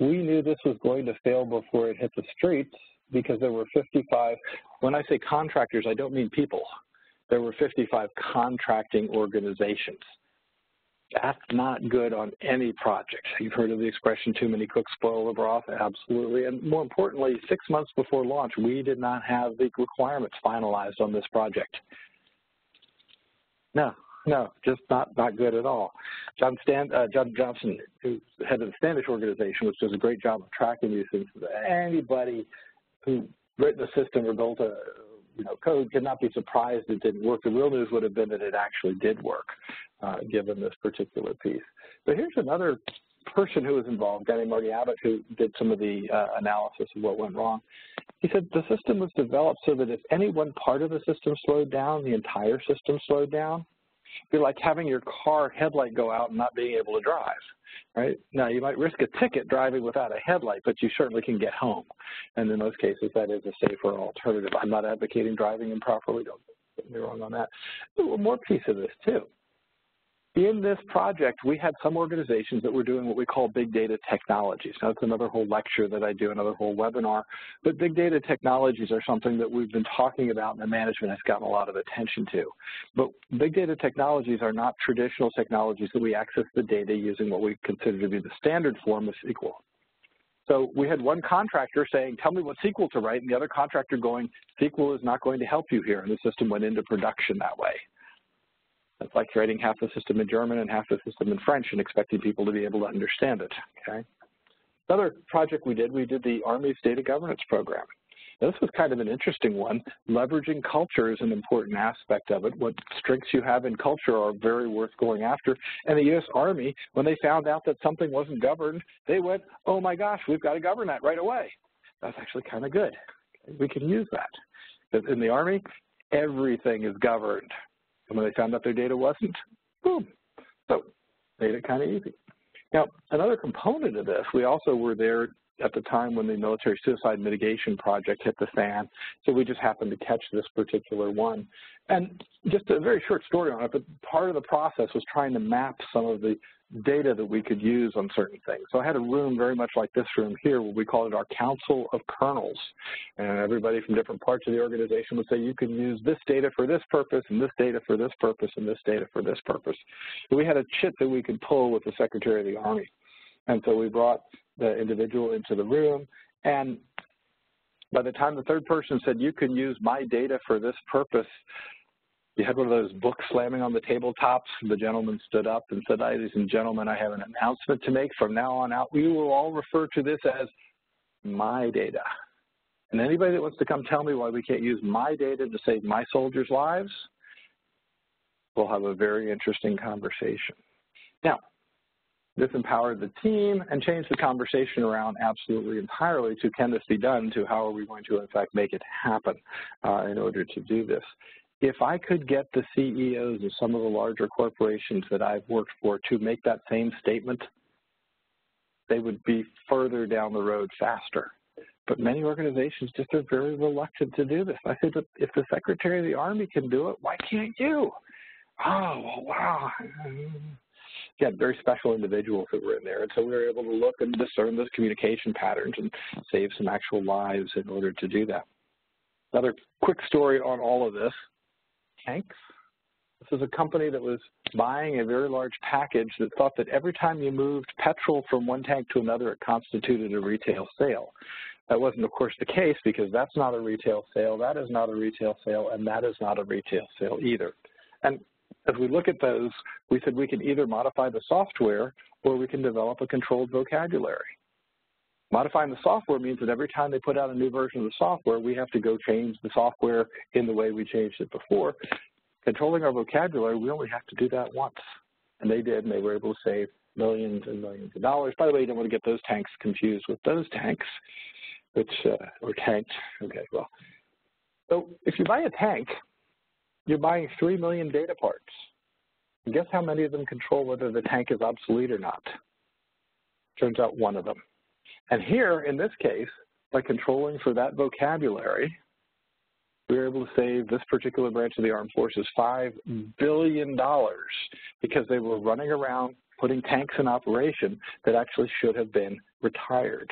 we knew this was going to fail before it hit the streets because there were fifty-five, when I say contractors, I don't mean people. There were fifty-five contracting organizations. That's not good on any project. You've heard of the expression, too many cooks spoil the broth, absolutely. And more importantly, six months before launch, we did not have the requirements finalized on this project. No, no, just not, not good at all. John, Stan, uh, John Johnson, who's head of the Standish organization, which does a great job of tracking these things, anybody who's written a system or built a you know, code could not be surprised it didn't work. The real news would have been that it actually did work, uh, given this particular piece. But here's another person who was involved, a guy named Marty Abbott, who did some of the uh, analysis of what went wrong. He said the system was developed so that if any one part of the system slowed down, the entire system slowed down. It'd be like having your car headlight go out and not being able to drive, right? Now, you might risk a ticket driving without a headlight, but you certainly can get home. And in most cases, that is a safer alternative. I'm not advocating driving improperly. Don't get me wrong on that. But one more piece of this, too. In this project, we had some organizations that were doing what we call big data technologies. Now, that's another whole lecture that I do, another whole webinar. But big data technologies are something that we've been talking about and the management has gotten a lot of attention to. But big data technologies are not traditional technologies that we access the data using what we consider to be the standard form of S Q L. So we had one contractor saying, tell me what S Q L to write, and the other contractor going, S Q L is not going to help you here, and the system went into production that way. It's like writing half the system in German and half the system in French and expecting people to be able to understand it, okay? Another project we did, we did the Army's data governance program. Now, this was kind of an interesting one. Leveraging culture is an important aspect of it. What strengths you have in culture are very worth going after. And the U S Army, when they found out that something wasn't governed, they went, oh my gosh, we've got to govern that right away. That's actually kind of good. We can use that. In the Army, everything is governed. And when they found out their data wasn't, boom. So made it kind of easy. Now, another component of this, we also were there at the time when the military suicide mitigation project hit the fan. So we just happened to catch this particular one. And just a very short story on it, but part of the process was trying to map some of the data that we could use on certain things. So I had a room very much like this room here where we called it our Council of Colonels. And everybody from different parts of the organization would say, you can use this data for this purpose, and this data for this purpose, and this data for this purpose. So we had a chit that we could pull with the Secretary of the Army. And so we brought the individual into the room, and by the time the third person said, you can use my data for this purpose, you had one of those books slamming on the tabletops. The gentleman stood up and said, ladies and gentlemen, I have an announcement to make. From now on out, we will all refer to this as my data. And anybody that wants to come tell me why we can't use my data to save my soldiers' lives, we'll have a very interesting conversation. Now, this empowered the team and changed the conversation around absolutely entirely to, can this be done, to how are we going to, in fact, make it happen uh, in order to do this. If I could get the C E Os of some of the larger corporations that I've worked for to make that same statement, they would be further down the road faster. But many organizations just are very reluctant to do this. I said, but if the Secretary of the Army can do it, why can't you? Oh, wow. Yeah, very special individuals that were in there. And so we were able to look and discern those communication patterns and save some actual lives in order to do that. Another quick story on all of this, tanks. This is a company that was buying a very large package that thought that every time you moved petrol from one tank to another, it constituted a retail sale. That wasn't, of course, the case, because that's not a retail sale, that is not a retail sale, and that is not a retail sale either. And as we look at those, we said we can either modify the software or we can develop a controlled vocabulary. Modifying the software means that every time they put out a new version of the software, we have to go change the software in the way we changed it before. Controlling our vocabulary, we only have to do that once. And they did, and they were able to save millions and millions of dollars. By the way, you don't want to get those tanks confused with those tanks, which uh, or tanked. Okay, well. So if you buy a tank, you're buying three million data parts. And guess how many of them control whether the tank is obsolete or not? Turns out one of them. And here, in this case, by controlling for that vocabulary, we were able to save this particular branch of the armed forces five billion dollars because they were running around putting tanks in operation that actually should have been retired.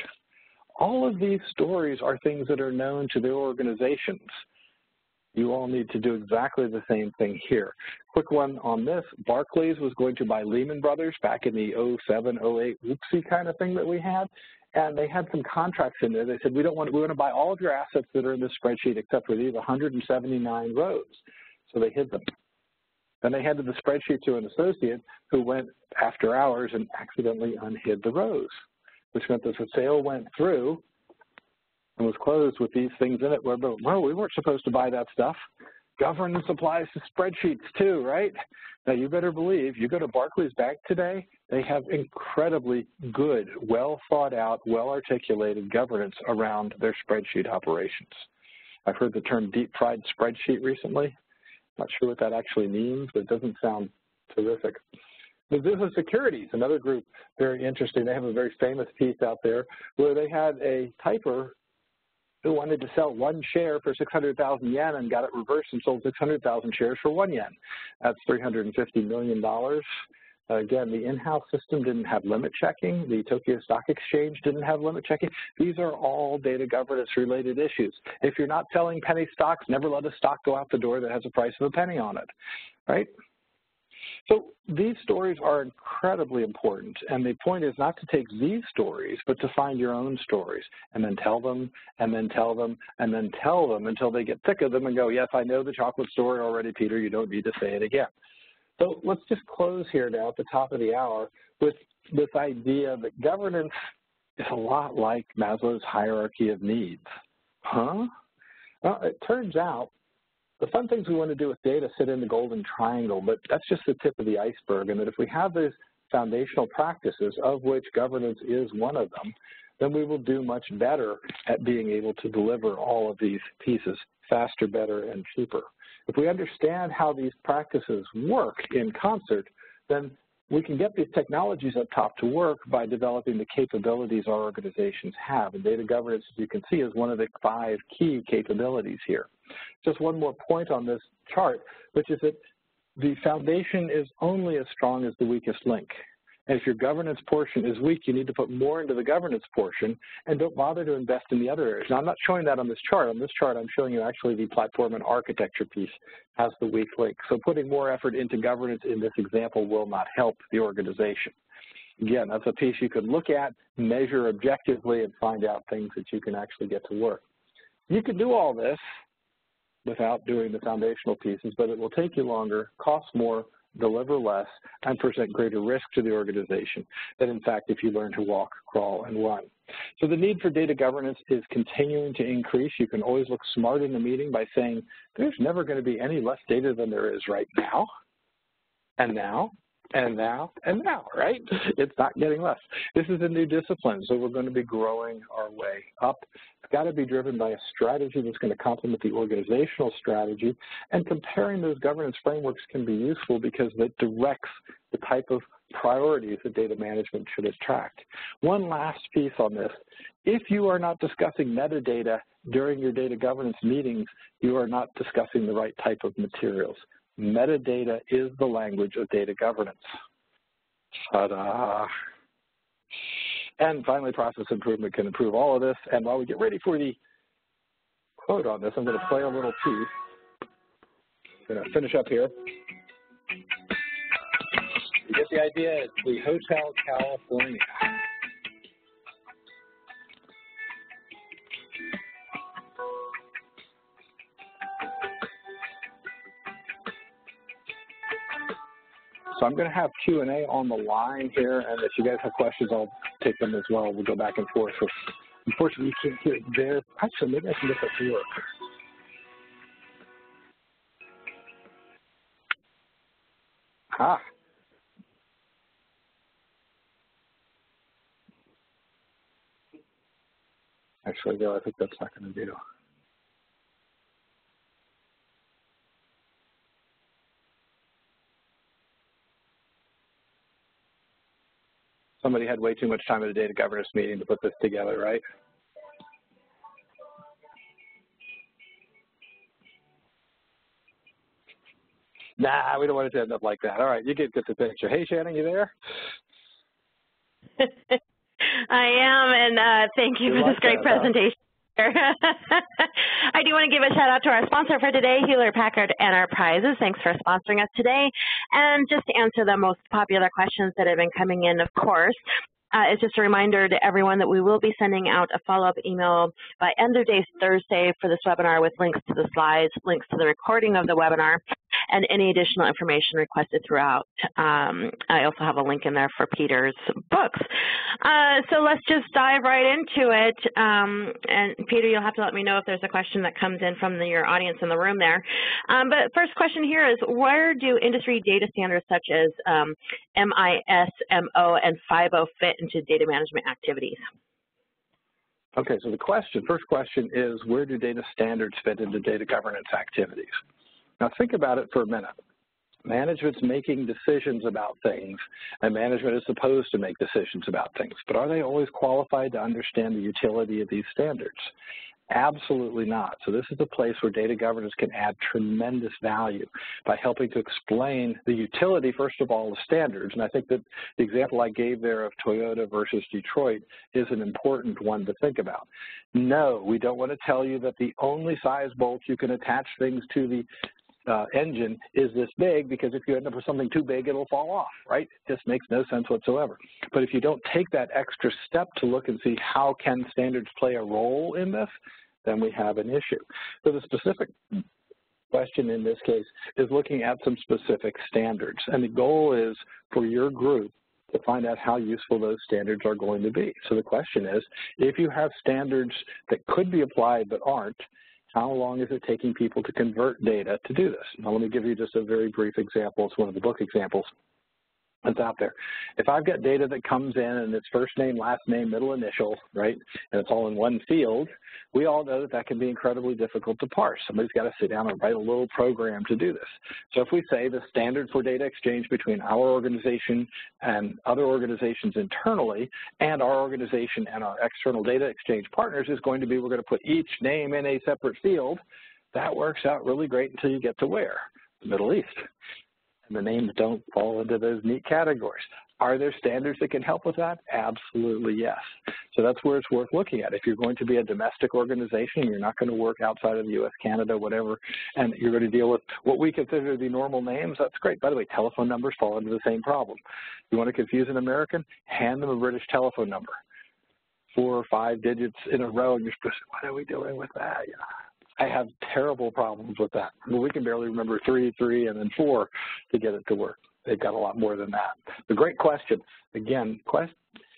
All of these stories are things that are known to their organizations. You all need to do exactly the same thing here. Quick one on this. Barclays was going to buy Lehman Brothers back in the oh seven, oh eight oopsie kind of thing that we had. And they had some contracts in there. They said, we don't want, we want to buy all of your assets that are in this spreadsheet except for these one hundred seventy-nine rows. So they hid them. Then they handed the spreadsheet to an associate who went after hours and accidentally unhid the rows, which meant that the sale went through and was closed with these things in it where, well, we weren't supposed to buy that stuff. Governance applies to spreadsheets too, right? Now, you better believe, you go to Barclays Bank today, they have incredibly good, well-thought-out, well-articulated governance around their spreadsheet operations. I've heard the term deep-fried spreadsheet recently. Not sure what that actually means, but it doesn't sound terrific. Business Securities, another group, very interesting. They have a very famous piece out there where they had a typer who wanted to sell one share for six hundred thousand yen and got it reversed and sold six hundred thousand shares for one yen. That's three hundred fifty million dollars. Uh, again, the in-house system didn't have limit checking. The Tokyo Stock Exchange didn't have limit checking. These are all data governance-related issues. If you're not selling penny stocks, never let a stock go out the door that has a price of a penny on it, right? So these stories are incredibly important, and the point is not to take these stories, but to find your own stories and then tell them and then tell them and then tell them until they get sick of them and go, yes, I know the chocolate story already, Peter, you don't need to say it again. So let's just close here now at the top of the hour with this idea that governance is a lot like Maslow's hierarchy of needs. Huh? Well, it turns out the fun things we want to do with data sit in the golden triangle, but that's just the tip of the iceberg, and that if we have those foundational practices, of which governance is one of them, then we will do much better at being able to deliver all of these pieces faster, better, and cheaper. If we understand how these practices work in concert, then we can get these technologies up top to work by developing the capabilities our organizations have. And data governance, as you can see, is one of the five key capabilities here. Just one more point on this chart, which is that the foundation is only as strong as the weakest link. And if your governance portion is weak, you need to put more into the governance portion and don't bother to invest in the other areas. Now, I'm not showing that on this chart. On this chart, I'm showing you actually the platform and architecture piece as the weak link. So putting more effort into governance in this example will not help the organization. Again, that's a piece you could look at, measure objectively, and find out things that you can actually get to work. You can do all this without doing the foundational pieces, but it will take you longer, cost more, deliver less, and present greater risk to the organization than, in fact, if you learn to walk, crawl, and run. So the need for data governance is continuing to increase. You can always look smart in the meeting by saying, there's never going to be any less data than there is right now, and now, and now, and now, right? It's not getting less. This is a new discipline, so we're going to be growing our way up. It's got to be driven by a strategy that's going to complement the organizational strategy, and comparing those governance frameworks can be useful because that directs the type of priorities that data management should attract. One last piece on this. If you are not discussing metadata during your data governance meetings, you are not discussing the right type of materials. Metadata is the language of data governance. Ta-da! And finally, process improvement can improve all of this. And while we get ready for the quote on this, I'm going to play a little piece. I'm going to finish up here. You get the idea. It's the Hotel California. So I'm going to have Q and A on the line here, and if you guys have questions, I'll take them as well. We'll go back and forth. So unfortunately, you can't hear it there. Actually, maybe I can get that to work. Ah. Actually, no, I think that's not going to do. Somebody had way too much time at a data governance meeting to put this together, right? Nah, we don't want it to end up like that. All right, you get, get the picture. Hey, Shannon, you there? I am, and uh, thank you, you for like this great that, presentation. I do want to give a shout out to our sponsor for today, Hewlett Packard Enterprises. Thanks for sponsoring us today. And just to answer the most popular questions that have been coming in, of course, uh, it's just a reminder to everyone that we will be sending out a follow-up email by end of day Thursday for this webinar with links to the slides, links to the recording of the webinar, and any additional information requested throughout. Um, I also have a link in there for Peter's books. Uh, so let's just dive right into it. Um, and Peter, you'll have to let me know if there's a question that comes in from the, your audience in the room there. Um, but first question here is, where do industry data standards such as um, M I S, M O, and FIBO fit into data management activities? Okay, so the question, first question is, where do data standards fit into data governance activities? Now, think about it for a minute. Management's making decisions about things, and management is supposed to make decisions about things, but are they always qualified to understand the utility of these standards? Absolutely not. So this is a place where data governance can add tremendous value by helping to explain the utility, first of all, of standards. And I think that the example I gave there of Toyota versus Detroit is an important one to think about. No, we don't want to tell you that the only size bolt you can attach things to the Uh, engine is this big, because if you end up with something too big, it'll fall off, right? It just makes no sense whatsoever. But if you don't take that extra step to look and see how can standards play a role in this, then we have an issue. So the specific question in this case is looking at some specific standards. And the goal is for your group to find out how useful those standards are going to be. So the question is, if you have standards that could be applied but aren't, how long is it taking people to convert data to do this? Now, let me give you just a very brief example. It's one of the book examples. that's out there. If I've got data that comes in and it's first name, last name, middle initial, right, and it's all in one field, we all know that that can be incredibly difficult to parse. Somebody's got to sit down and write a little program to do this. So if we say the standard for data exchange between our organization and other organizations internally and our organization and our external data exchange partners is going to be we're going to put each name in a separate field, that works out really great until you get to where? The Middle East. The names don't fall into those neat categories. Are there standards that can help with that? Absolutely, yes. So that's where it's worth looking at. If you're going to be a domestic organization, you're not going to work outside of the U S, Canada, whatever, and you're going to deal with what we consider the normal names, that's great. By the way, telephone numbers fall into the same problem. You want to confuse an American? Hand them a British telephone number. Four or five digits in a row, and you're supposed to say, what are we doing with that? You know? I have terrible problems with that. Well, we can barely remember three, three, and then four to get it to work. They've got a lot more than that. The great question, again, quest,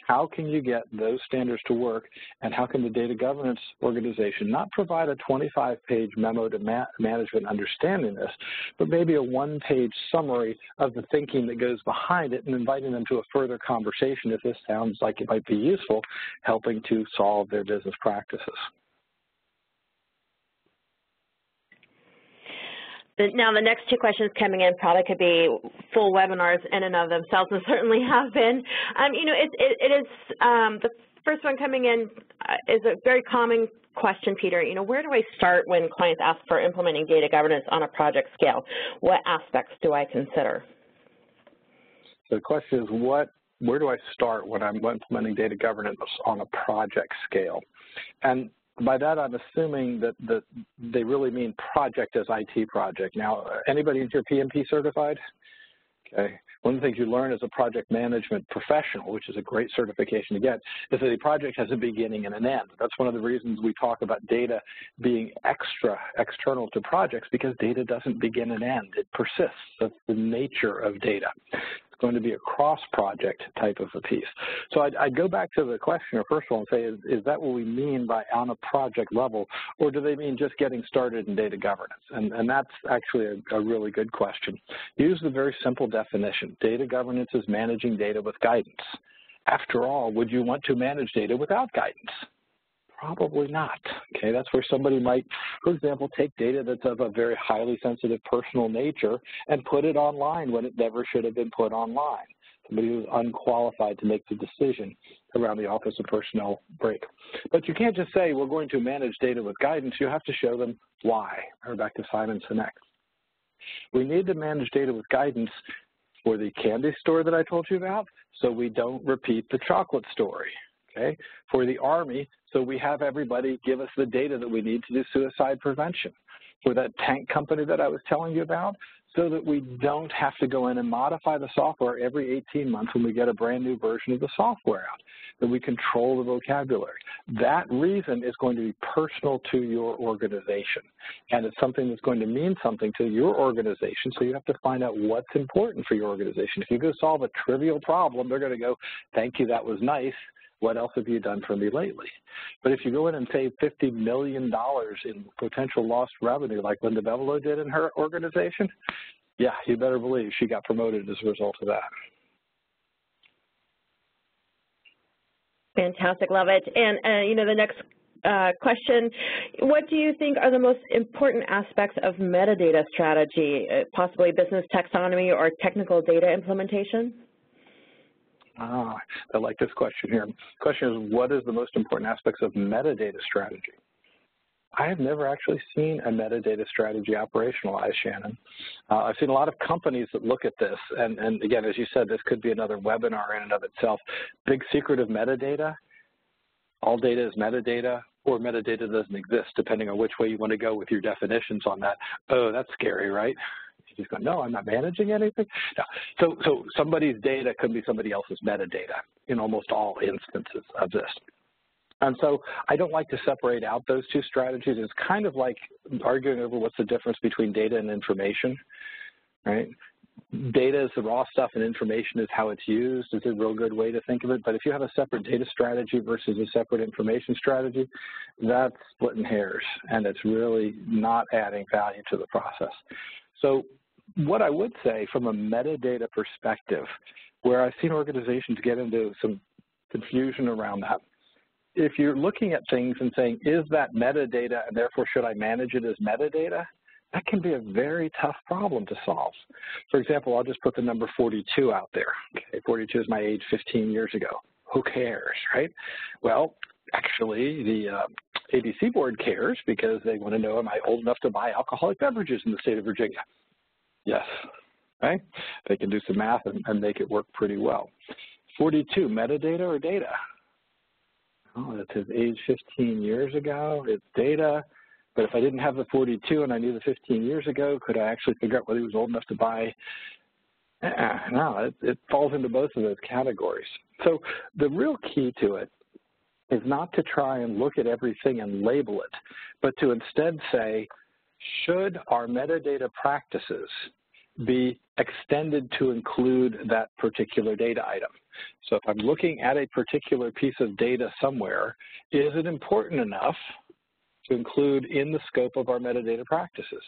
how can you get those standards to work, and how can the data governance organization not provide a twenty-five page memo to ma management understanding this, but maybe a one page summary of the thinking that goes behind it and inviting them to a further conversation if this sounds like it might be useful, helping to solve their business practices. Now, the next two questions coming in probably could be full webinars in and of themselves, and certainly have been. Um, you know, it, it, it is um, the first one coming in is a very common question, Peter. You know, where do I start when clients ask for implementing data governance on a project scale? What aspects do I consider? So the question is, what, where do I start when I'm implementing data governance on a project scale? And by that, I'm assuming that, that they really mean project as I T project. Now, anybody in here P M P certified? Okay. One of the things you learn as a project management professional, which is a great certification to get, is that a project has a beginning and an end. That's one of the reasons we talk about data being extra, external to projects, because data doesn't begin and end. It persists. That's the nature of data. Going to be a cross-project type of a piece. So I'd, I'd go back to the questioner, first of all, and say, is, is that what we mean by on a project level, or do they mean just getting started in data governance? And, and that's actually a, a really good question. Use the very simple definition. Data governance is managing data with guidance. After all, would you want to manage data without guidance? Probably not. Okay, that's where somebody might, for example, take data that's of a very highly sensitive personal nature and put it online when it never should have been put online. Somebody who's unqualified to make the decision around the Office of Personnel break. But you can't just say we're going to manage data with guidance. You have to show them why. We're back to Simon Sinek. We need to manage data with guidance for the candy store that I told you about, so we don't repeat the chocolate story. Okay, for the Army, so we have everybody give us the data that we need to do suicide prevention. For that tank company that I was telling you about, so that we don't have to go in and modify the software every eighteen months when we get a brand new version of the software out, that we control the vocabulary. That reason is going to be personal to your organization, and it's something that's going to mean something to your organization, so you have to find out what's important for your organization. If you go solve a trivial problem, they're going to go, thank you, that was nice. What else have you done for me lately? But if you go in and save fifty million dollars in potential lost revenue like Linda Bevelo did in her organization, yeah, you better believe she got promoted as a result of that. Fantastic, love it. And, uh, you know, the next uh, question, what do you think are the most important aspects of metadata strategy, uh, possibly business taxonomy or technical data implementation? Ah, I like this question here. The question is, what is the most important aspects of metadata strategy? I have never actually seen a metadata strategy operationalized, Shannon. Uh, I've seen a lot of companies that look at this, and, and again, as you said, this could be another webinar in and of itself. Big secret of metadata, all data is metadata, or metadata doesn't exist, depending on which way you want to go with your definitions on that. Oh, that's scary, right? He's going, no, I'm not managing anything. No. So, so somebody's data could be somebody else's metadata in almost all instances of this. And so I don't like to separate out those two strategies. It's kind of like arguing over what's the difference between data and information, right? Data is the raw stuff and information is how it's used. It's a real good way to think of it. But if you have a separate data strategy versus a separate information strategy, that's splitting hairs, and it's really not adding value to the process. So what I would say from a metadata perspective, where I've seen organizations get into some confusion around that, if you're looking at things and saying, is that metadata and therefore should I manage it as metadata, that can be a very tough problem to solve. For example, I'll just put the number forty-two out there. Okay, forty-two is my age fifteen years ago. Who cares, right? Well, actually, the uh, A D C board cares because they want to know, am I old enough to buy alcoholic beverages in the state of Virginia? Yes, right? They can do some math and, and make it work pretty well. forty-two, metadata or data? Oh, that's his age fifteen years ago. It's data. But if I didn't have the forty-two and I knew the fifteen years ago, could I actually figure out whether he was old enough to buy? Uh-uh, no, it, it falls into both of those categories. So the real key to it is not to try and look at everything and label it, but to instead say, should our metadata practices be extended to include that particular data item? So if I'm looking at a particular piece of data somewhere, is it important enough to include in the scope of our metadata practices?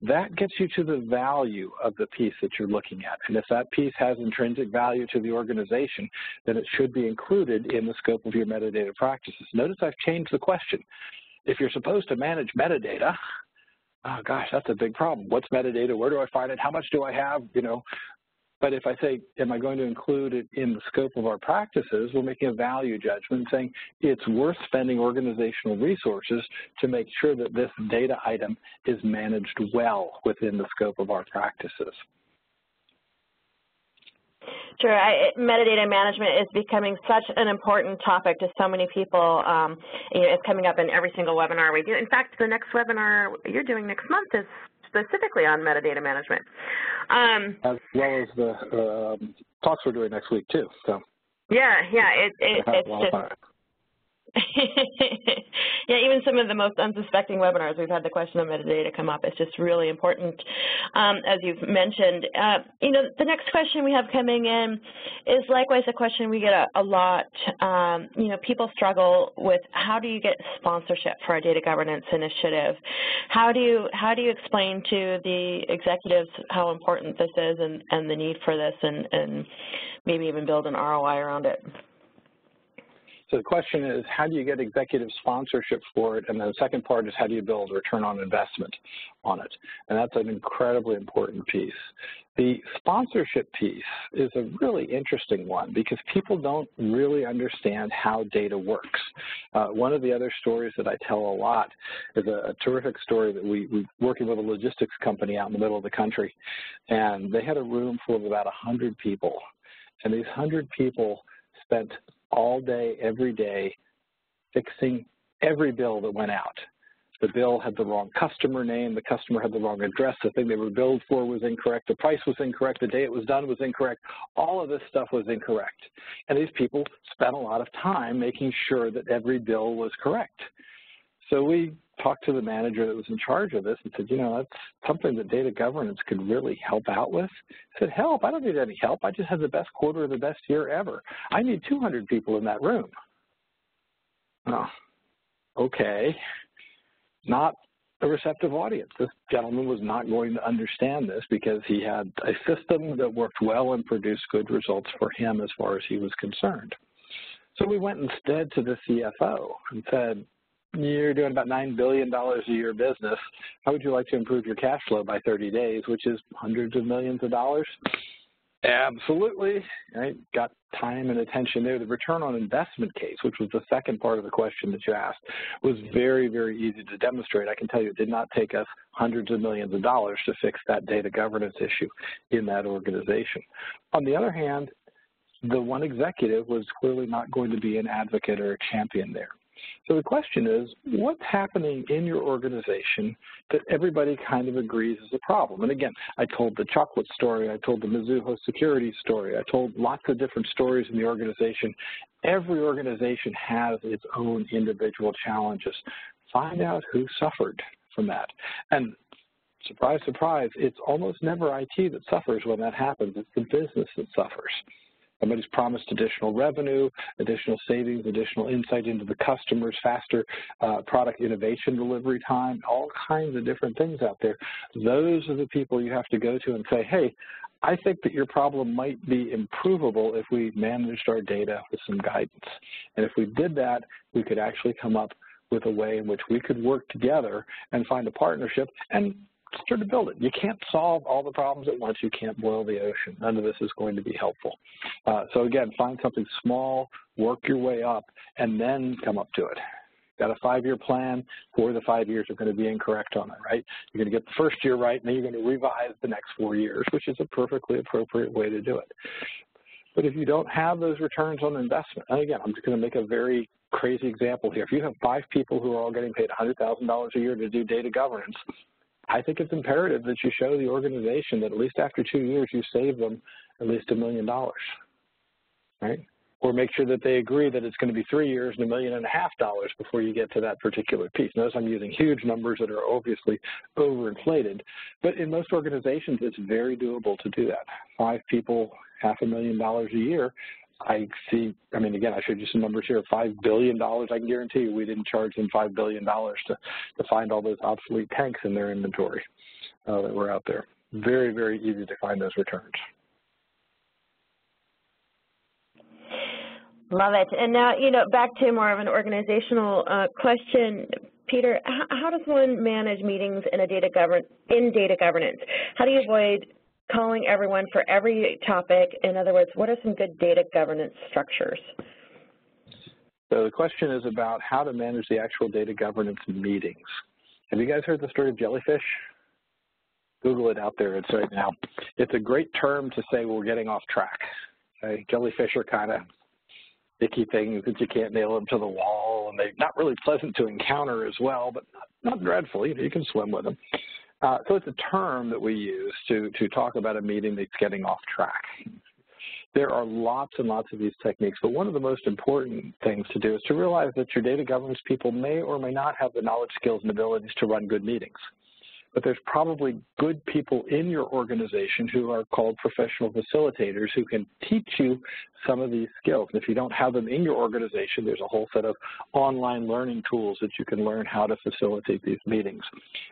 That gets you to the value of the piece that you're looking at. And if that piece has intrinsic value to the organization, then it should be included in the scope of your metadata practices. Notice I've changed the question. If you're supposed to manage metadata, oh gosh, that's a big problem. What's metadata? Where do I find it? How much do I have? You know. But if I say, am I going to include it in the scope of our practices, we're making a value judgment saying it's worth spending organizational resources to make sure that this data item is managed well within the scope of our practices. Sure. I, metadata management is becoming such an important topic to so many people. Um, you know, it's coming up in every single webinar we do. In fact, the next webinar you're doing next month is specifically on metadata management. Um, as well as the um, talks we're doing next week, too. So. Yeah, yeah. It, it, it's just, yeah, even some of the most unsuspecting webinars, we've had the question of metadata come up. It's just really important, um, as you've mentioned. Uh, you know, the next question we have coming in is likewise a question we get a, a lot. Um, you know, people struggle with how do you get sponsorship for a data governance initiative? How do you how do you explain to the executives how important this is and, and the need for this and, and maybe even build an R O I around it? So the question is, how do you get executive sponsorship for it? And then the second part is, how do you build a return on investment on it? And that's an incredibly important piece. The sponsorship piece is a really interesting one because people don't really understand how data works. Uh, one of the other stories that I tell a lot is a, a terrific story that we, we working with a logistics company out in the middle of the country. And they had a room full of about one hundred people. And these one hundred people spent all day, every day, fixing every bill that went out. The bill had the wrong customer name, the customer had the wrong address, the thing they were billed for was incorrect, the price was incorrect, the day it was done was incorrect, all of this stuff was incorrect. And these people spent a lot of time making sure that every bill was correct. So we talked to the manager that was in charge of this and said, you know, that's something that data governance could really help out with. I said, help? I don't need any help. I just had the best quarter of the best year ever. I need two hundred people in that room. Oh, okay. Not a receptive audience. This gentleman was not going to understand this because he had a system that worked well and produced good results for him as far as he was concerned. So we went instead to the C F O and said, you're doing about nine billion dollars a year business. How would you like to improve your cash flow by thirty days, which is hundreds of millions of dollars? Absolutely. Right? Got time and attention there. The return on investment case, which was the second part of the question that you asked, was very, very easy to demonstrate. I can tell you it did not take us hundreds of millions of dollars to fix that data governance issue in that organization. On the other hand, the one executive was clearly not going to be an advocate or a champion there. So the question is, what's happening in your organization that everybody kind of agrees is a problem? And again, I told the chocolate story, I told the Mizuho security story, I told lots of different stories in the organization. Every organization has its own individual challenges. Find out who suffered from that. And surprise, surprise, it's almost never I T that suffers when that happens. It's the business that suffers. Somebody's promised additional revenue, additional savings, additional insight into the customers, faster uh, product innovation delivery time, all kinds of different things out there. Those are the people you have to go to and say, hey, I think that your problem might be improvable if we managed our data with some guidance. And if we did that, we could actually come up with a way in which we could work together and find a partnership and start to build it. You can't solve all the problems at once. You can't boil the ocean. None of this is going to be helpful. Uh, so again, find something small, work your way up, and then come up to it. Got a five-year plan, four of the five years are going to be incorrect on it, right? You're going to get the first year right, and then you're going to revise the next four years, which is a perfectly appropriate way to do it. But if you don't have those returns on investment, and again, I'm just going to make a very crazy example here. If you have five people who are all getting paid one hundred thousand dollars a year to do data governance, I think it's imperative that you show the organization that at least after two years you save them at least a million dollars, right? Or make sure that they agree that it's going to be three years and a million and a half dollars before you get to that particular piece. Notice I'm using huge numbers that are obviously overinflated, but in most organizations it's very doable to do that. Five people, half a million dollars a year, I see, I mean, again, I showed you some numbers here, five billion dollars. I can guarantee you we didn't charge them five billion dollars to, to find all those obsolete tanks in their inventory uh, that were out there. Very, very easy to find those returns. Love it. And now, you know, back to more of an organizational uh, question. Peter, how, how does one manage meetings in, a data govern in data governance? How do you avoid calling everyone for every topic? In other words, what are some good data governance structures? So the question is about how to manage the actual data governance meetings. Have you guys heard the story of jellyfish? Google it out there, it's right now. It's a great term to say we're getting off track. Okay? Jellyfish are kind of icky things that you can't nail them to the wall, and they're not really pleasant to encounter as well, but not, not dreadful, you know, you can swim with them. Uh, so it's a term that we use to, to talk about a meeting that's getting off track. There are lots and lots of these techniques, but one of the most important things to do is to realize that your data governance people may or may not have the knowledge, skills, and abilities to run good meetings. But there's probably good people in your organization who are called professional facilitators who can teach you some of these skills. And if you don't have them in your organization, there's a whole set of online learning tools that you can learn how to facilitate these meetings.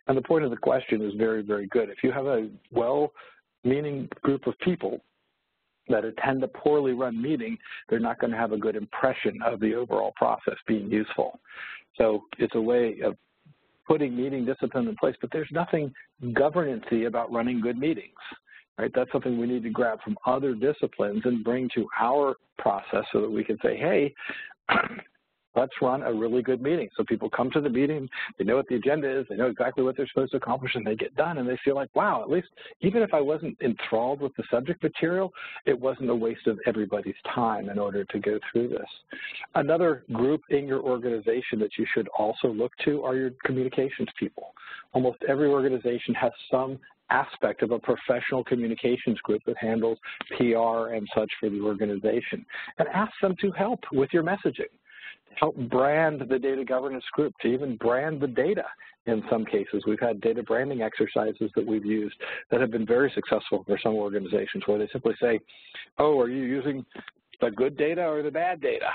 And the point of the question is very, very good. If you have a well-meaning group of people that attend a poorly run meeting, they're not going to have a good impression of the overall process being useful. So it's a way of putting meeting discipline in place, but there's nothing governance-y about running good meetings, right? That's something we need to grab from other disciplines and bring to our process so that we can say, hey, let's run a really good meeting. So people come to the meeting, they know what the agenda is, they know exactly what they're supposed to accomplish, and they get done, and they feel like, wow, at least even if I wasn't enthralled with the subject material, it wasn't a waste of everybody's time in order to go through this. Another group in your organization that you should also look to are your communications people. Almost every organization has some aspect of a professional communications group that handles P R and such for the organization, and ask them to help with your messaging. Help brand the data governance group, to even brand the data in some cases. We've had data branding exercises that we've used that have been very successful for some organizations where they simply say, oh, are you using the good data or the bad data?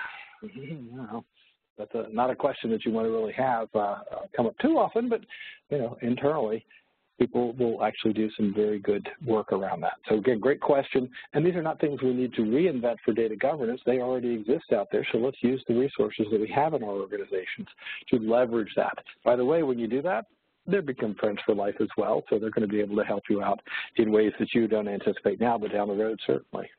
Well, that's a, not a question that you want to really have uh, come up too often, but, you know, internally, people will actually do some very good work around that. So again, great question. And these are not things we need to reinvent for data governance. They already exist out there, so let's use the resources that we have in our organizations to leverage that. By the way, when you do that, they become friends for life as well, so they're going to be able to help you out in ways that you don't anticipate now, but down the road, certainly.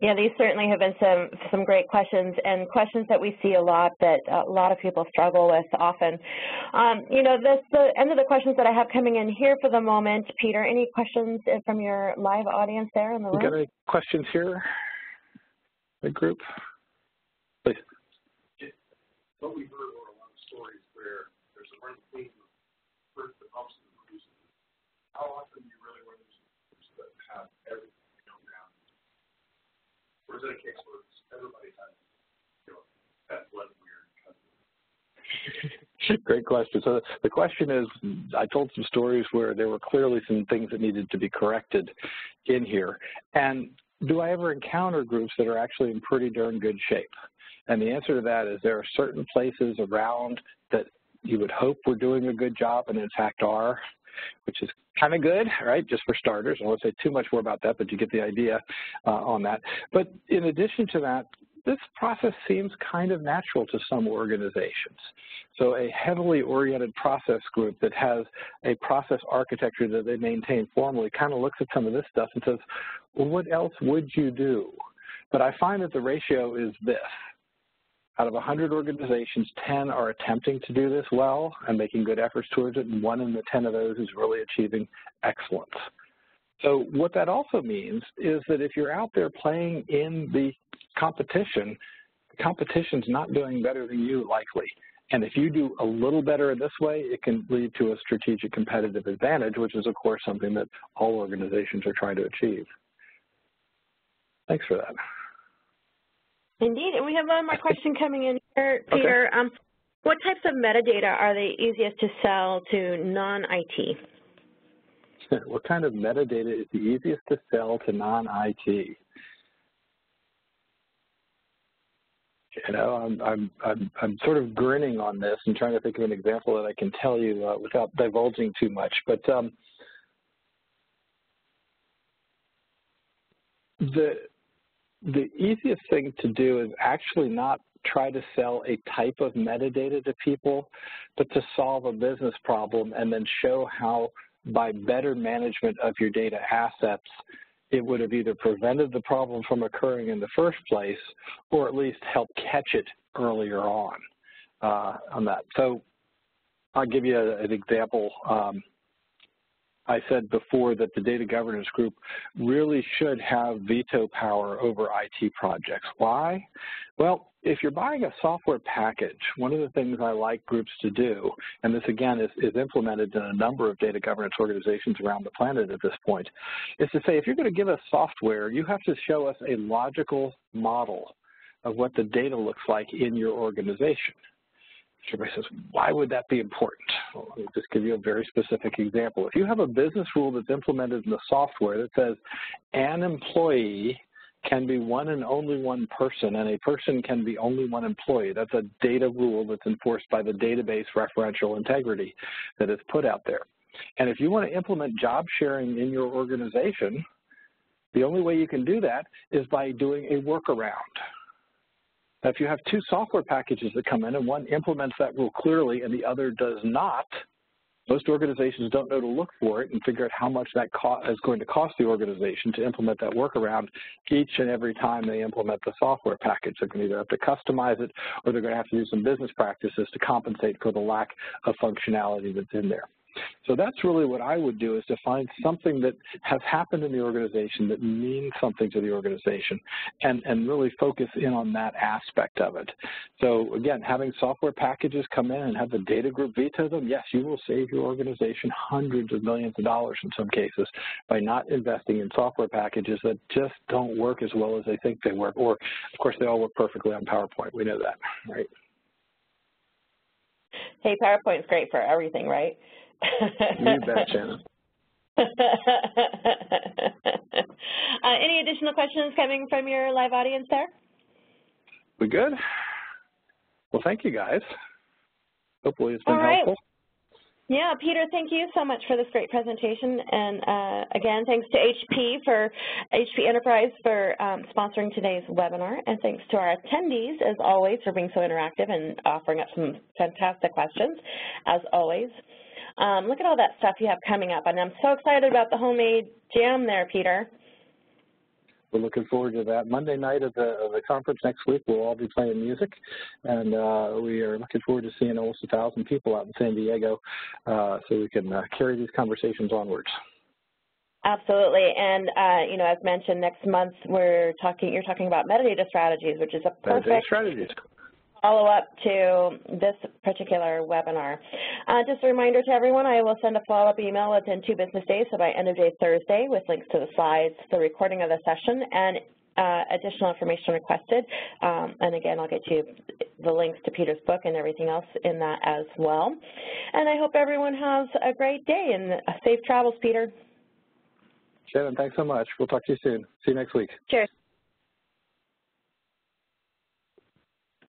Yeah, these certainly have been some, some great questions, and questions that we see a lot that a lot of people struggle with often. Um, you know, that's the end of the questions that I have coming in here for the moment. Peter, any questions from your live audience there in the room? Got any questions here, the group? Please. What we heard were a lot of stories where there's a running theme for the pumps and the cruises. How often do you really run into groups that have everything? Or is it a case where everybody has, you know, that one weird cousin? Great question. So the question is, I told some stories where there were clearly some things that needed to be corrected in here. And do I ever encounter groups that are actually in pretty darn good shape? And the answer to that is there are certain places around that you would hope we're doing a good job and in fact are, which is kind of good, right, just for starters. I won't say too much more about that, but you get the idea uh, on that. But in addition to that, this process seems kind of natural to some organizations. So a heavily oriented process group that has a process architecture that they maintain formally kind of looks at some of this stuff and says, well, what else would you do? But I find that the ratio is this. Out of one hundred organizations, ten are attempting to do this well and making good efforts towards it, and one in the ten of those is really achieving excellence. So what that also means is that if you're out there playing in the competition, the competition's not doing better than you likely. And if you do a little better this way, it can lead to a strategic competitive advantage, which is, of course, something that all organizations are trying to achieve. Thanks for that. Indeed, and we have one more question coming in here, Peter. Okay. Um, what types of metadata are the easiest to sell to non I T? What kind of metadata is the easiest to sell to non I T? You know, I'm, I'm, I'm, I'm sort of grinning on this and trying to think of an example that I can tell you uh, without divulging too much, but um, the The easiest thing to do is actually not try to sell a type of metadata to people, but to solve a business problem and then show how by better management of your data assets, it would have either prevented the problem from occurring in the first place or at least helped catch it earlier on uh, on that. So I'll give you a, an example. Um, I said before that the data governance group really should have veto power over I T projects. Why? Well, if you're buying a software package, one of the things I like groups to do, and this again is, is implemented in a number of data governance organizations around the planet at this point, is to say if you're going to give us software, you have to show us a logical model of what the data looks like in your organization. Everybody says, why would that be important? Well, let me just give you a very specific example. If you have a business rule that's implemented in the software that says an employee can be one and only one person and a person can be only one employee, that's a data rule that's enforced by the database referential integrity that is put out there. And if you want to implement job sharing in your organization, the only way you can do that is by doing a workaround. Now, if you have two software packages that come in and one implements that rule clearly and the other does not, most organizations don't know to look for it and figure out how much that is going to cost the organization to implement that workaround each and every time they implement the software package. They're going to either have to customize it or they're going to have to do some business practices to compensate for the lack of functionality that's in there. So that's really what I would do, is to find something that has happened in the organization that means something to the organization and, and really focus in on that aspect of it. So, again, having software packages come in and have the data group veto them, yes, you will save your organization hundreds of millions of dollars in some cases by not investing in software packages that just don't work as well as they think they work. Or, of course, they all work perfectly on PowerPoint. We know that, right? Hey, PowerPoint's great for everything, right? You bet, Shannon. uh, any additional questions coming from your live audience there? We good? Well, thank you guys. Hopefully it's been All right. helpful. Yeah, Peter, thank you so much for this great presentation. And uh, again, thanks to H P for H P Enterprise for um, sponsoring today's webinar. And thanks to our attendees, as always, for being so interactive and offering up some fantastic questions, as always. Um, look at all that stuff you have coming up, and I'm so excited about the homemade jam there, Peter. We're looking forward to that. Monday night at the, of the conference next week, we'll all be playing music, and uh, we are looking forward to seeing almost one thousand people out in San Diego uh, so we can uh, carry these conversations onwards. Absolutely, and uh, you know, as mentioned, next month we're talking. You're talking about metadata strategies, which is a perfect metadata strategies. follow up to this particular webinar. Uh, just a reminder to everyone, I will send a follow-up email within two business days, so by end of day Thursday, with links to the slides, the recording of the session, and uh, additional information requested. Um, and again, I'll get you the links to Peter's book and everything else in that as well. And I hope everyone has a great day and safe travels, Peter. Shannon, thanks so much. We'll talk to you soon. See you next week. Cheers.